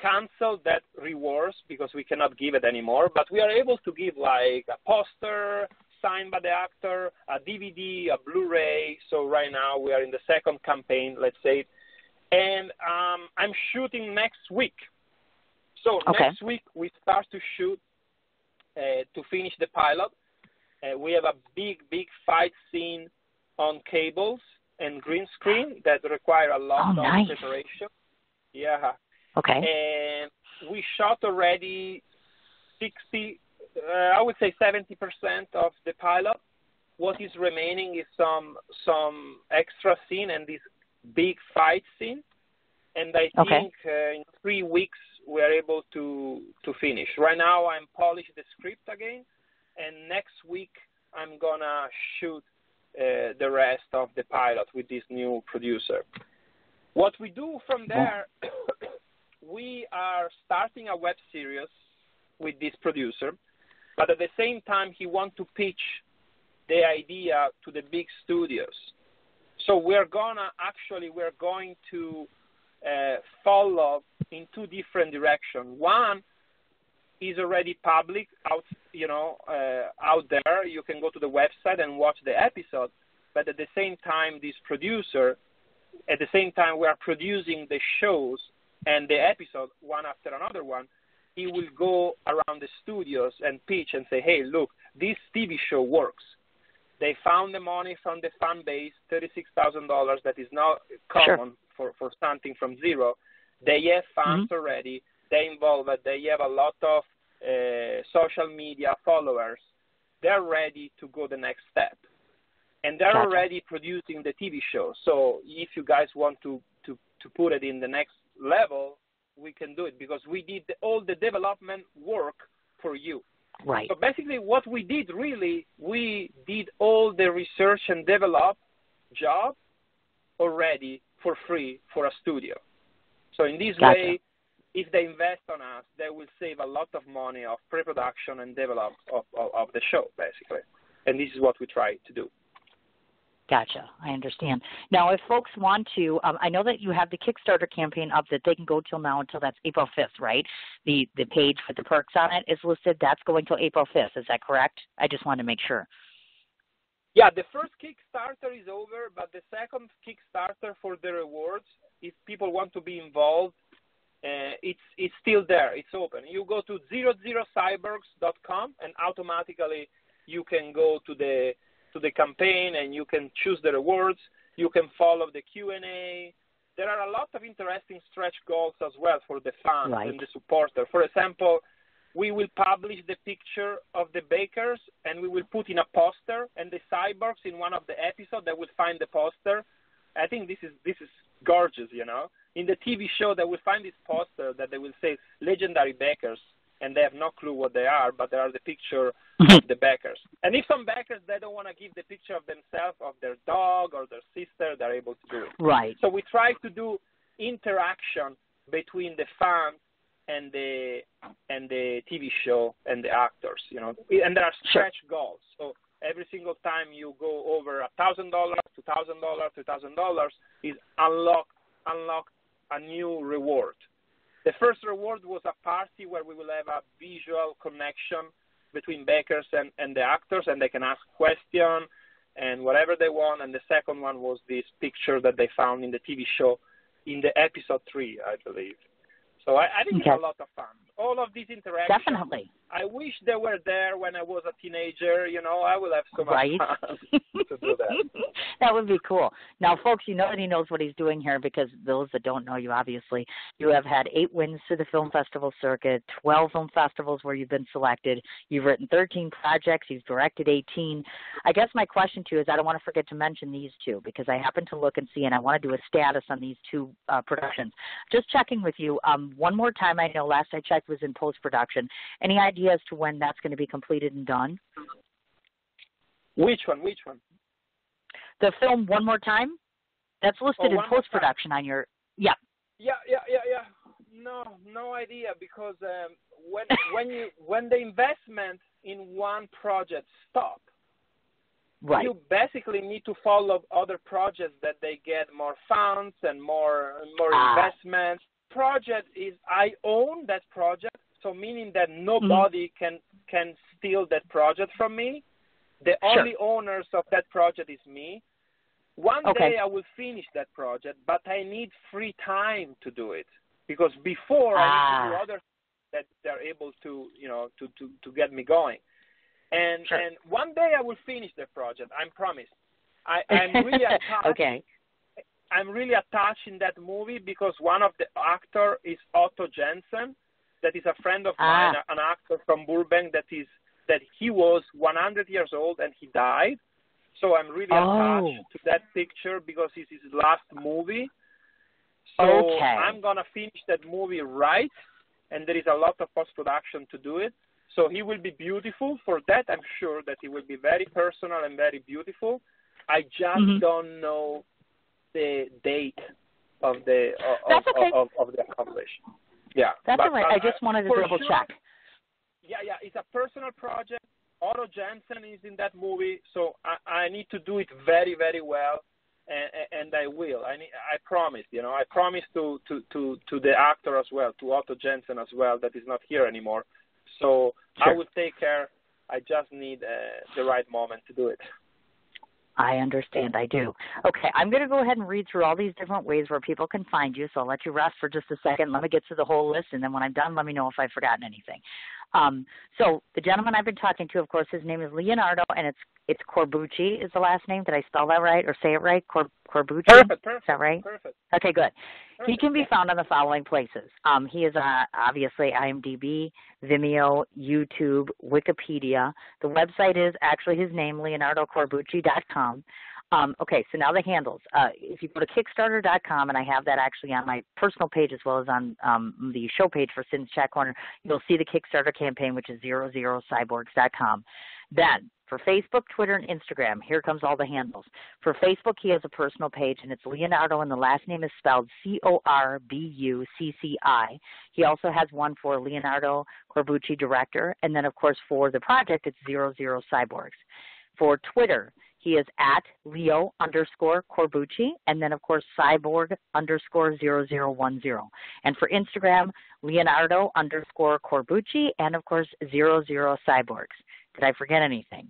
canceled that rewards because we cannot give it anymore, but we are able to give like a poster, signed by the actor, a D V D, a Blu-ray. So right now we are in the second campaign, let's say. And um, I'm shooting next week. So okay. next week we start to shoot uh, to finish the pilot. Uh, we have a big, big fight scene on cables and green screen that require a lot oh, of nice. preparation. Yeah. Okay. And we shot already sixty Uh, I would say seventy percent of the pilot. What is remaining is some some extra scene and this big fight scene. And I okay. think uh, in three weeks we are able to, to finish. Right now I'm polishing the script again. And next week I'm going to shoot uh, the rest of the pilot with this new producer. What we do from there, we are starting a web series with this producer, but at the same time, he wants to pitch the idea to the big studios. So we're gonna actually we're going to uh, follow in two different directions. One is already public out, you know, uh, out there. You can go to the website and watch the episode. But at the same time, this producer, at the same time we are producing the shows and the episode one after another one. He will go around the studios and pitch and say, "Hey, look, this T V show works. They found the money from the fan base, thirty-six thousand dollars, that is not common sure. for, for something from zero. They have fans mm-hmm. already. They involved. They have a lot of uh, social media followers. They're ready to go the next step. And they're gotcha. already producing the T V show. So if you guys want to, to, to put it in the next level, we can do it because we did all the development work for you." Right. So basically what we did really, we did all the research and develop job already for free for a studio. So in this gotcha. way, if they invest on us, they will save a lot of money of pre-production and develop of, of, of the show, basically. And this is what we try to do. Gotcha. I understand. Now, if folks want to, um, I know that you have the Kickstarter campaign up that they can go till now until that's April fifth, right? The the page with the perks on it is listed. That's going till April fifth. Is that correct? I just wanted to make sure. Yeah, the first Kickstarter is over, but the second Kickstarter for the rewards, if people want to be involved, uh, it's it's still there. It's open. You go to zero zero cyborgs dot com and automatically you can go to the to the campaign and you can choose the rewards. You can follow the Q and A. There are a lot of interesting stretch goals as well for the fans right. and the supporters. For example, we will publish the picture of the bakers and we will put in a poster, and the cyborgs in one of the episodes they will find the poster. I think this is, this is gorgeous, you know. In the T V show they will find this poster that they will say legendary bakers, and they have no clue what they are, but they are the picture of the backers. And if some backers, they don't want to give the picture of themselves, of their dog or their sister, they're able to do it. Right. So we try to do interaction between the fans and the and the T V show and the actors, you know. And there are stretch sure. goals. So every single time you go over one thousand dollars, two thousand dollars, two thousand dollars is unlock, unlock a new reward. The first reward was a party where we will have a visual connection between bakers and, and the actors, and they can ask questions and whatever they want. And the second one was this picture that they found in the T V show in the episode three, I believe. So I, I think okay. it's a lot of fun. All of these interactions. Definitely. I wish they were there when I was a teenager. You know, I would have so much right? fun to do that. That would be cool. Now, folks, you know that he knows what he's doing here because those that don't know you, obviously, you have had eight wins to the film festival circuit, twelve film festivals where you've been selected. You've written thirteen projects. You've directed eighteen. I guess my question to you is I don't want to forget to mention these two because I happen to look and see, and I want to do a status on these two uh, productions. Just checking with you um, one more time. I know last I checked was in post-production. Any idea as to when that's going to be completed and done? Which one? Which one? The film One More Time? That's listed oh, in post-production on your... Yeah. Yeah, yeah, yeah, yeah. No, no idea, because um, when, when, you, when the investment in one project stops, right. you basically need to follow other projects that they get more funds and more, more ah. investments. Project is I own that project, so meaning that nobody mm-hmm. can can steal that project from me. The sure. only owners of that project is me. One okay. day I will finish that project, but I need free time to do it because before ah. I need to do other things that they're able to, you know, to to, to get me going. And sure. and one day I will finish the project. I'm promised. I I'm really attached. okay. I'm really attached in that movie because one of the actor is Otto Jensen, that is a friend of ah. mine, an actor from Burbank that is that he was one hundred years old and he died. So I'm really oh. attached to that picture because it's his last movie. So okay. I'm gonna finish that movie right, and there is a lot of post-production to do it. So he will be beautiful for that. I'm sure that he will be very personal and very beautiful. I just mm-hmm. don't know the date of the of That's okay. of, of, of the accomplish. Yeah. That's all right. I, I just wanted to double sure, check. Yeah, yeah. It's a personal project. Otto Jensen is in that movie, so I, I need to do it very, very well, and, and I will. I need, I promise, you know, I promise to, to, to, to the actor as well, to Otto Jensen as well, that is not here anymore. So sure. I will take care. I just need uh, the right moment to do it. I understand. I do. Okay. I'm going to go ahead and read through all these different ways where people can find you. So I'll let you rest for just a second. Let me get to the whole list. And then when I'm done, let me know if I've forgotten anything. Um, so the gentleman I've been talking to, of course, his name is Leonardo, and it's it's Corbucci is the last name. Did I spell that right or say it right? Cor, Corbucci? Perfect, perfect, is that right? Perfect. Okay, good. Perfect. He can be found on the following places. Um, he is on, obviously, IMDb, Vimeo, YouTube, Wikipedia. The website is actually his name, Leonardo Corbucci dot com. Um, okay, so now the handles. Uh, if you go to Kickstarter dot com, and I have that actually on my personal page as well as on um, the show page for Sin's Chat Corner, you'll see the Kickstarter campaign, which is zero zero cyborgs dot com. Then for Facebook, Twitter, and Instagram, here comes all the handles. For Facebook, he has a personal page, and it's Leonardo, and the last name is spelled C O R B U C C I. He also has one for Leonardo Corbucci Director, and then, of course, for the project, it's zero zero cyborgs. For Twitter, he is at Leo underscore Corbucci, and then, of course, cyborg underscore zero zero one zero. And for Instagram, Leonardo underscore Corbucci, and, of course, zero zero cyborgs. Did I forget anything?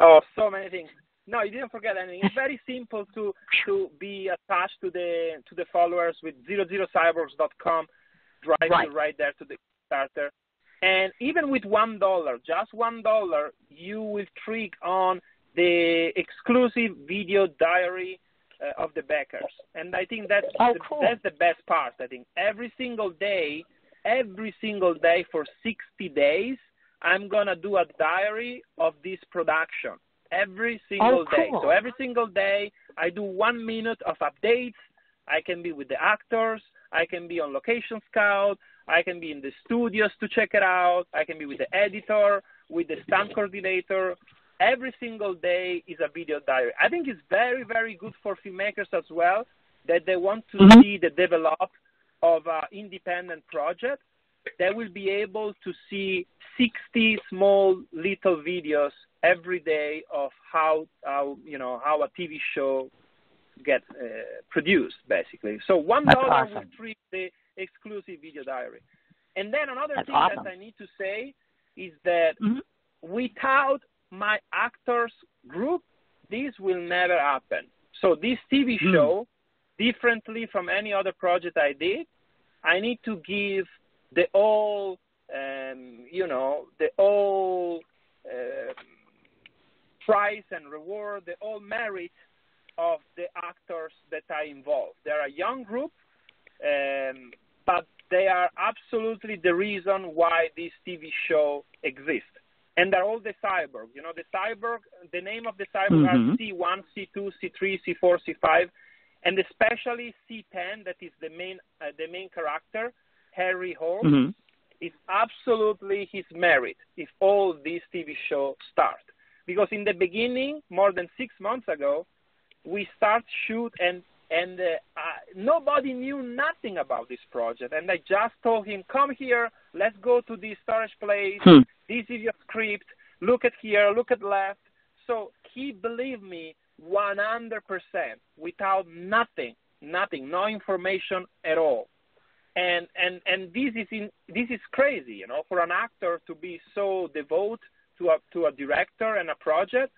Oh, so many things. No, you didn't forget anything. It's very simple to, to be attached to the to the followers with zero zero cyborgs dot com. Drive right. you right there to the Kickstarter. And even with one dollar, just one dollar, you will trick on the exclusive video diary uh, of the backers. And I think that's, oh, the, cool. that's the best part, I think. Every single day, every single day for sixty days, I'm going to do a diary of this production every single oh, cool. day. So every single day, I do one minute of updates. I can be with the actors. I can be on location scout. I can be in the studios to check it out. I can be with the editor, with the stunt coordinator. Every single day is a video diary. I think it's very, very good for filmmakers as well that they want to mm-hmm. see the develop of an independent project. They will be able to see sixty small little videos every day of how, how you know, how a T V show gets uh, produced, basically. So one dollar awesome. Will treat the exclusive video diary. And then another That's thing awesome. That I need to say is that mm-hmm. without my actors group, this will never happen. So this T V show, mm. differently from any other project I did, I need to give the all, um, you know, the all uh, prize and reward, the all merit of the actors that I involve. They're a young group, um, but they are absolutely the reason why this T V show exists. And they're all the cyborgs. You know, the cyborg, the name of the cyborg mm-hmm. are C one, C two, C three, C four, C five, and especially C ten, that is the main, uh, the main character, Harry Holt. Mm-hmm. It's absolutely his merit if all these T V shows start. Because in the beginning, more than six months ago, we start shoot and, and uh, uh, nobody knew nothing about this project. And I just told him, come here, let's go to the storage place. Hmm. This is your script. Look at here. Look at left. So he believed me one hundred percent without nothing, nothing, no information at all. And and and this is in, this is crazy, you know, for an actor to be so devoted to a to a director and a project.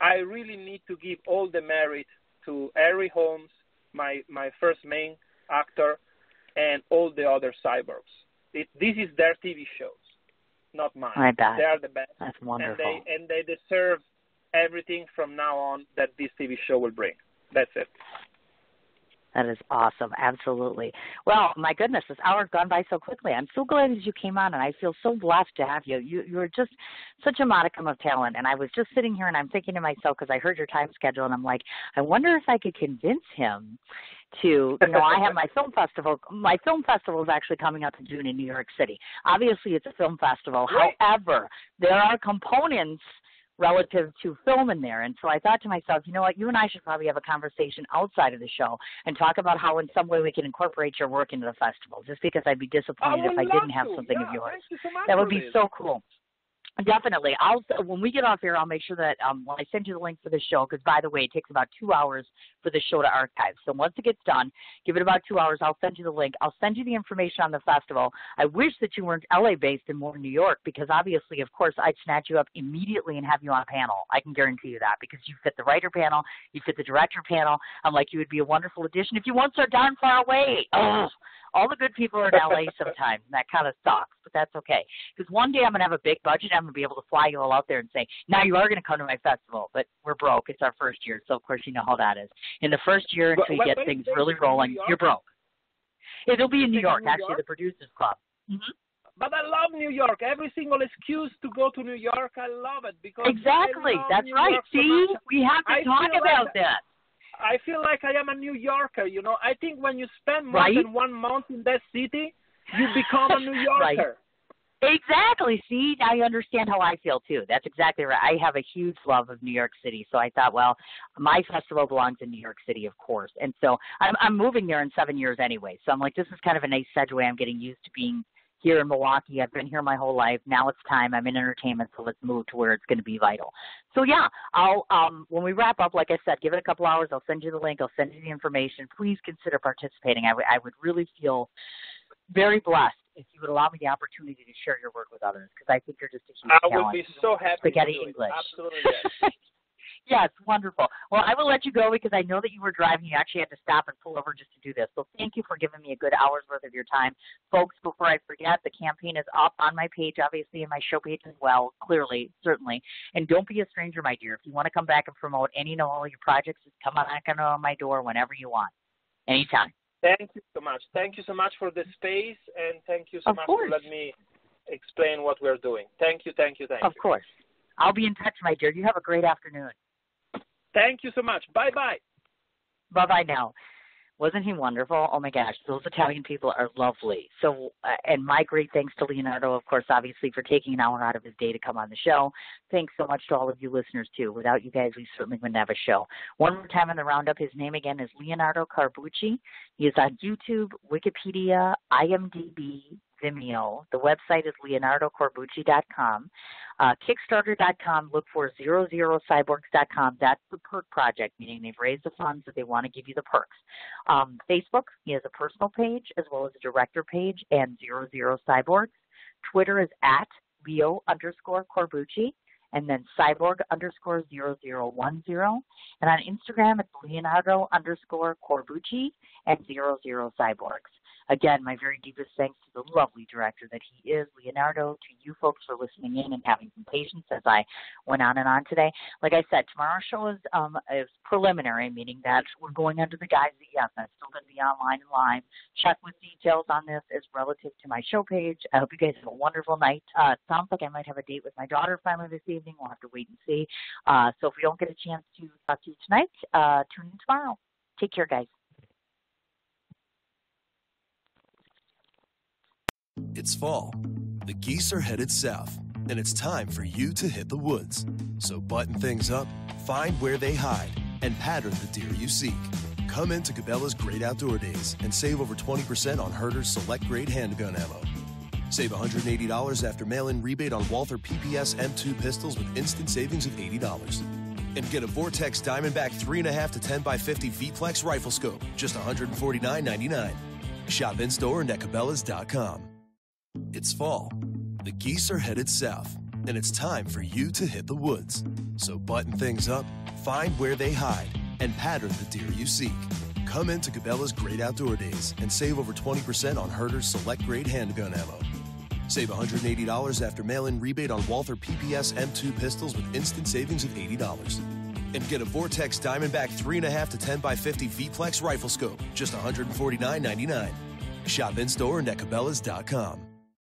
I really need to give all the merit to Harry Holmes, my my first main actor, and all the other cyborgs. It, this is their T V show. Not mine. I bet. They are the best. That's wonderful. And they, and they deserve everything from now on that this T V show will bring. That's it. That is awesome. Absolutely. Well, my goodness, this hour's gone by so quickly. I'm so glad that you came on, and I feel so blessed to have you. you. You're just such a modicum of talent, and I was just sitting here, and I'm thinking to myself, because I heard your time schedule, and I'm like, I wonder if I could convince him to, you know, I have my film festival. My film festival is actually coming up in June in New York City. Obviously, it's a film festival. Right. However, there are components relative to film in there. And so I thought to myself, you know what, you and I should probably have a conversation outside of the show and talk about how in some way we can incorporate your work into the festival, just because I'd be disappointed I if I didn't have to. something yeah, of yours. You so that would be it. so cool. Definitely. I'll when we get off here, I'll make sure that um, when I send you the link for the show, because by the way, it takes about two hours for the show to archive. So once it gets done, give it about two hours. I'll send you the link. I'll send you the information on the festival. I wish that you weren't L A based and more New York, because obviously, of course, I'd snatch you up immediately and have you on a panel. I can guarantee you that, because you fit the writer panel, you fit the director panel. I'm like, you would be a wonderful addition if you weren't so darn far away. Oh. All the good people are in L A sometimes, and that kind of sucks, but that's okay. Because one day I'm going to have a big budget, and I'm going to be able to fly you all out there and say, now you are going to come to my festival, but we're broke. It's our first year, so of course you know how that is. In the first year, until but, you but, get things really rolling, you're broke. It'll be in New York, in New actually, York? the Producers Club. Mm-hmm. But I love New York. Every single excuse to go to New York, I love it. Because exactly. That's New right. So see, much. we have to I talk about like that. I feel like I am a New Yorker, you know. I think when you spend more right? than one month in that city, you become a New Yorker. Right. Exactly. See, I understand how I feel, too. That's exactly right. I have a huge love of New York City. So I thought, well, my festival belongs in New York City, of course. And so I'm, I'm moving there in seven years anyway. So I'm like, this is kind of a nice segue. I'm getting used to being here in Milwaukee. I've been here my whole life. Now it's time. I'm in entertainment, so let's move to where it's going to be vital. So yeah, I'll um, when we wrap up, like I said, give it a couple hours. I'll send you the link. I'll send you the information. Please consider participating. I, I would really feel very blessed if you would allow me the opportunity to share your work with others, because I think you're just a huge I talent. I would be so happy. Spaghetti to do it. English. Absolutely. Yes. Yes, wonderful. Well, I will let you go, because I know that you were driving. You actually had to stop and pull over just to do this. So thank you for giving me a good hour's worth of your time. Folks, before I forget, the campaign is up on my page, obviously, and my show page as well, clearly, certainly. And don't be a stranger, my dear. If you want to come back and promote any and all your projects, just come on on my door whenever you want, anytime. Thank you so much. Thank you so much for the space, and thank you so much for letting me explain what we're doing. Thank you, thank you, thank you. Of course. I'll be in touch, my dear. You have a great afternoon. Thank you so much. Bye-bye. Bye-bye now. Wasn't he wonderful? Oh, my gosh. Those Italian people are lovely. So, uh, and my great thanks to Leonardo, of course, obviously, for taking an hour out of his day to come on the show. Thanks so much to all of you listeners, too. Without you guys, we certainly wouldn't have a show. One more time in the roundup, his name again is Leonardo Corbucci. He is on YouTube, Wikipedia, IMDb, Vimeo. The website is leonardo corbucci dot com. Uh, kickstarter dot com, look for zero zero cyborgs dot com. That's the perk project, meaning they've raised the funds, so they want to give you the perks. Um, Facebook, he has a personal page as well as a director page, and zero zero cyborgs. Twitter is at Leo underscore Corbucci, and then cyborg underscore zero zero one zero. And on Instagram, it's Leonardo underscore Corbucci and zero zero cyborgs. Again, my very deepest thanks to the lovely director that he is, Leonardo, to you folks for listening in and having some patience as I went on and on today. Like I said, tomorrow's show is, um, is preliminary, meaning that we're going under the guise that, yes, I'm still going to be online and live. Check with details on this as relative to my show page. I hope you guys have a wonderful night. Uh, sounds like I might have a date with my daughter finally this evening. We'll have to wait and see. Uh, so if we don't get a chance to talk to you tonight, uh, tune in tomorrow. Take care, guys. It's fall. The geese are headed south, and it's time for you to hit the woods. So button things up, find where they hide, and pattern the deer you seek. Come into Cabela's Great Outdoor Days and save over twenty percent on Herter's Select Grade handgun ammo. Save one hundred eighty dollars after mail-in rebate on Walther P P S M two pistols with instant savings of eighty dollars. And get a Vortex Diamondback three and a half to ten by fifty V-Plex rifle scope, just one hundred forty-nine ninety-nine. Shop in-store and at Cabela's dot com. It's fall. The geese are headed south, and it's time for you to hit the woods. So button things up, find where they hide, and pattern the deer you seek. Come into Cabela's Great Outdoor Days and save over twenty percent on Herter's Select Grade handgun ammo. Save one hundred eighty dollars after mail-in rebate on Walther P P S M two pistols with instant savings of eighty dollars. And get a Vortex Diamondback three and a half to ten by fifty V-Plex rifle scope, just one hundred forty-nine ninety-nine. Shop in-store and at Cabela's dot com.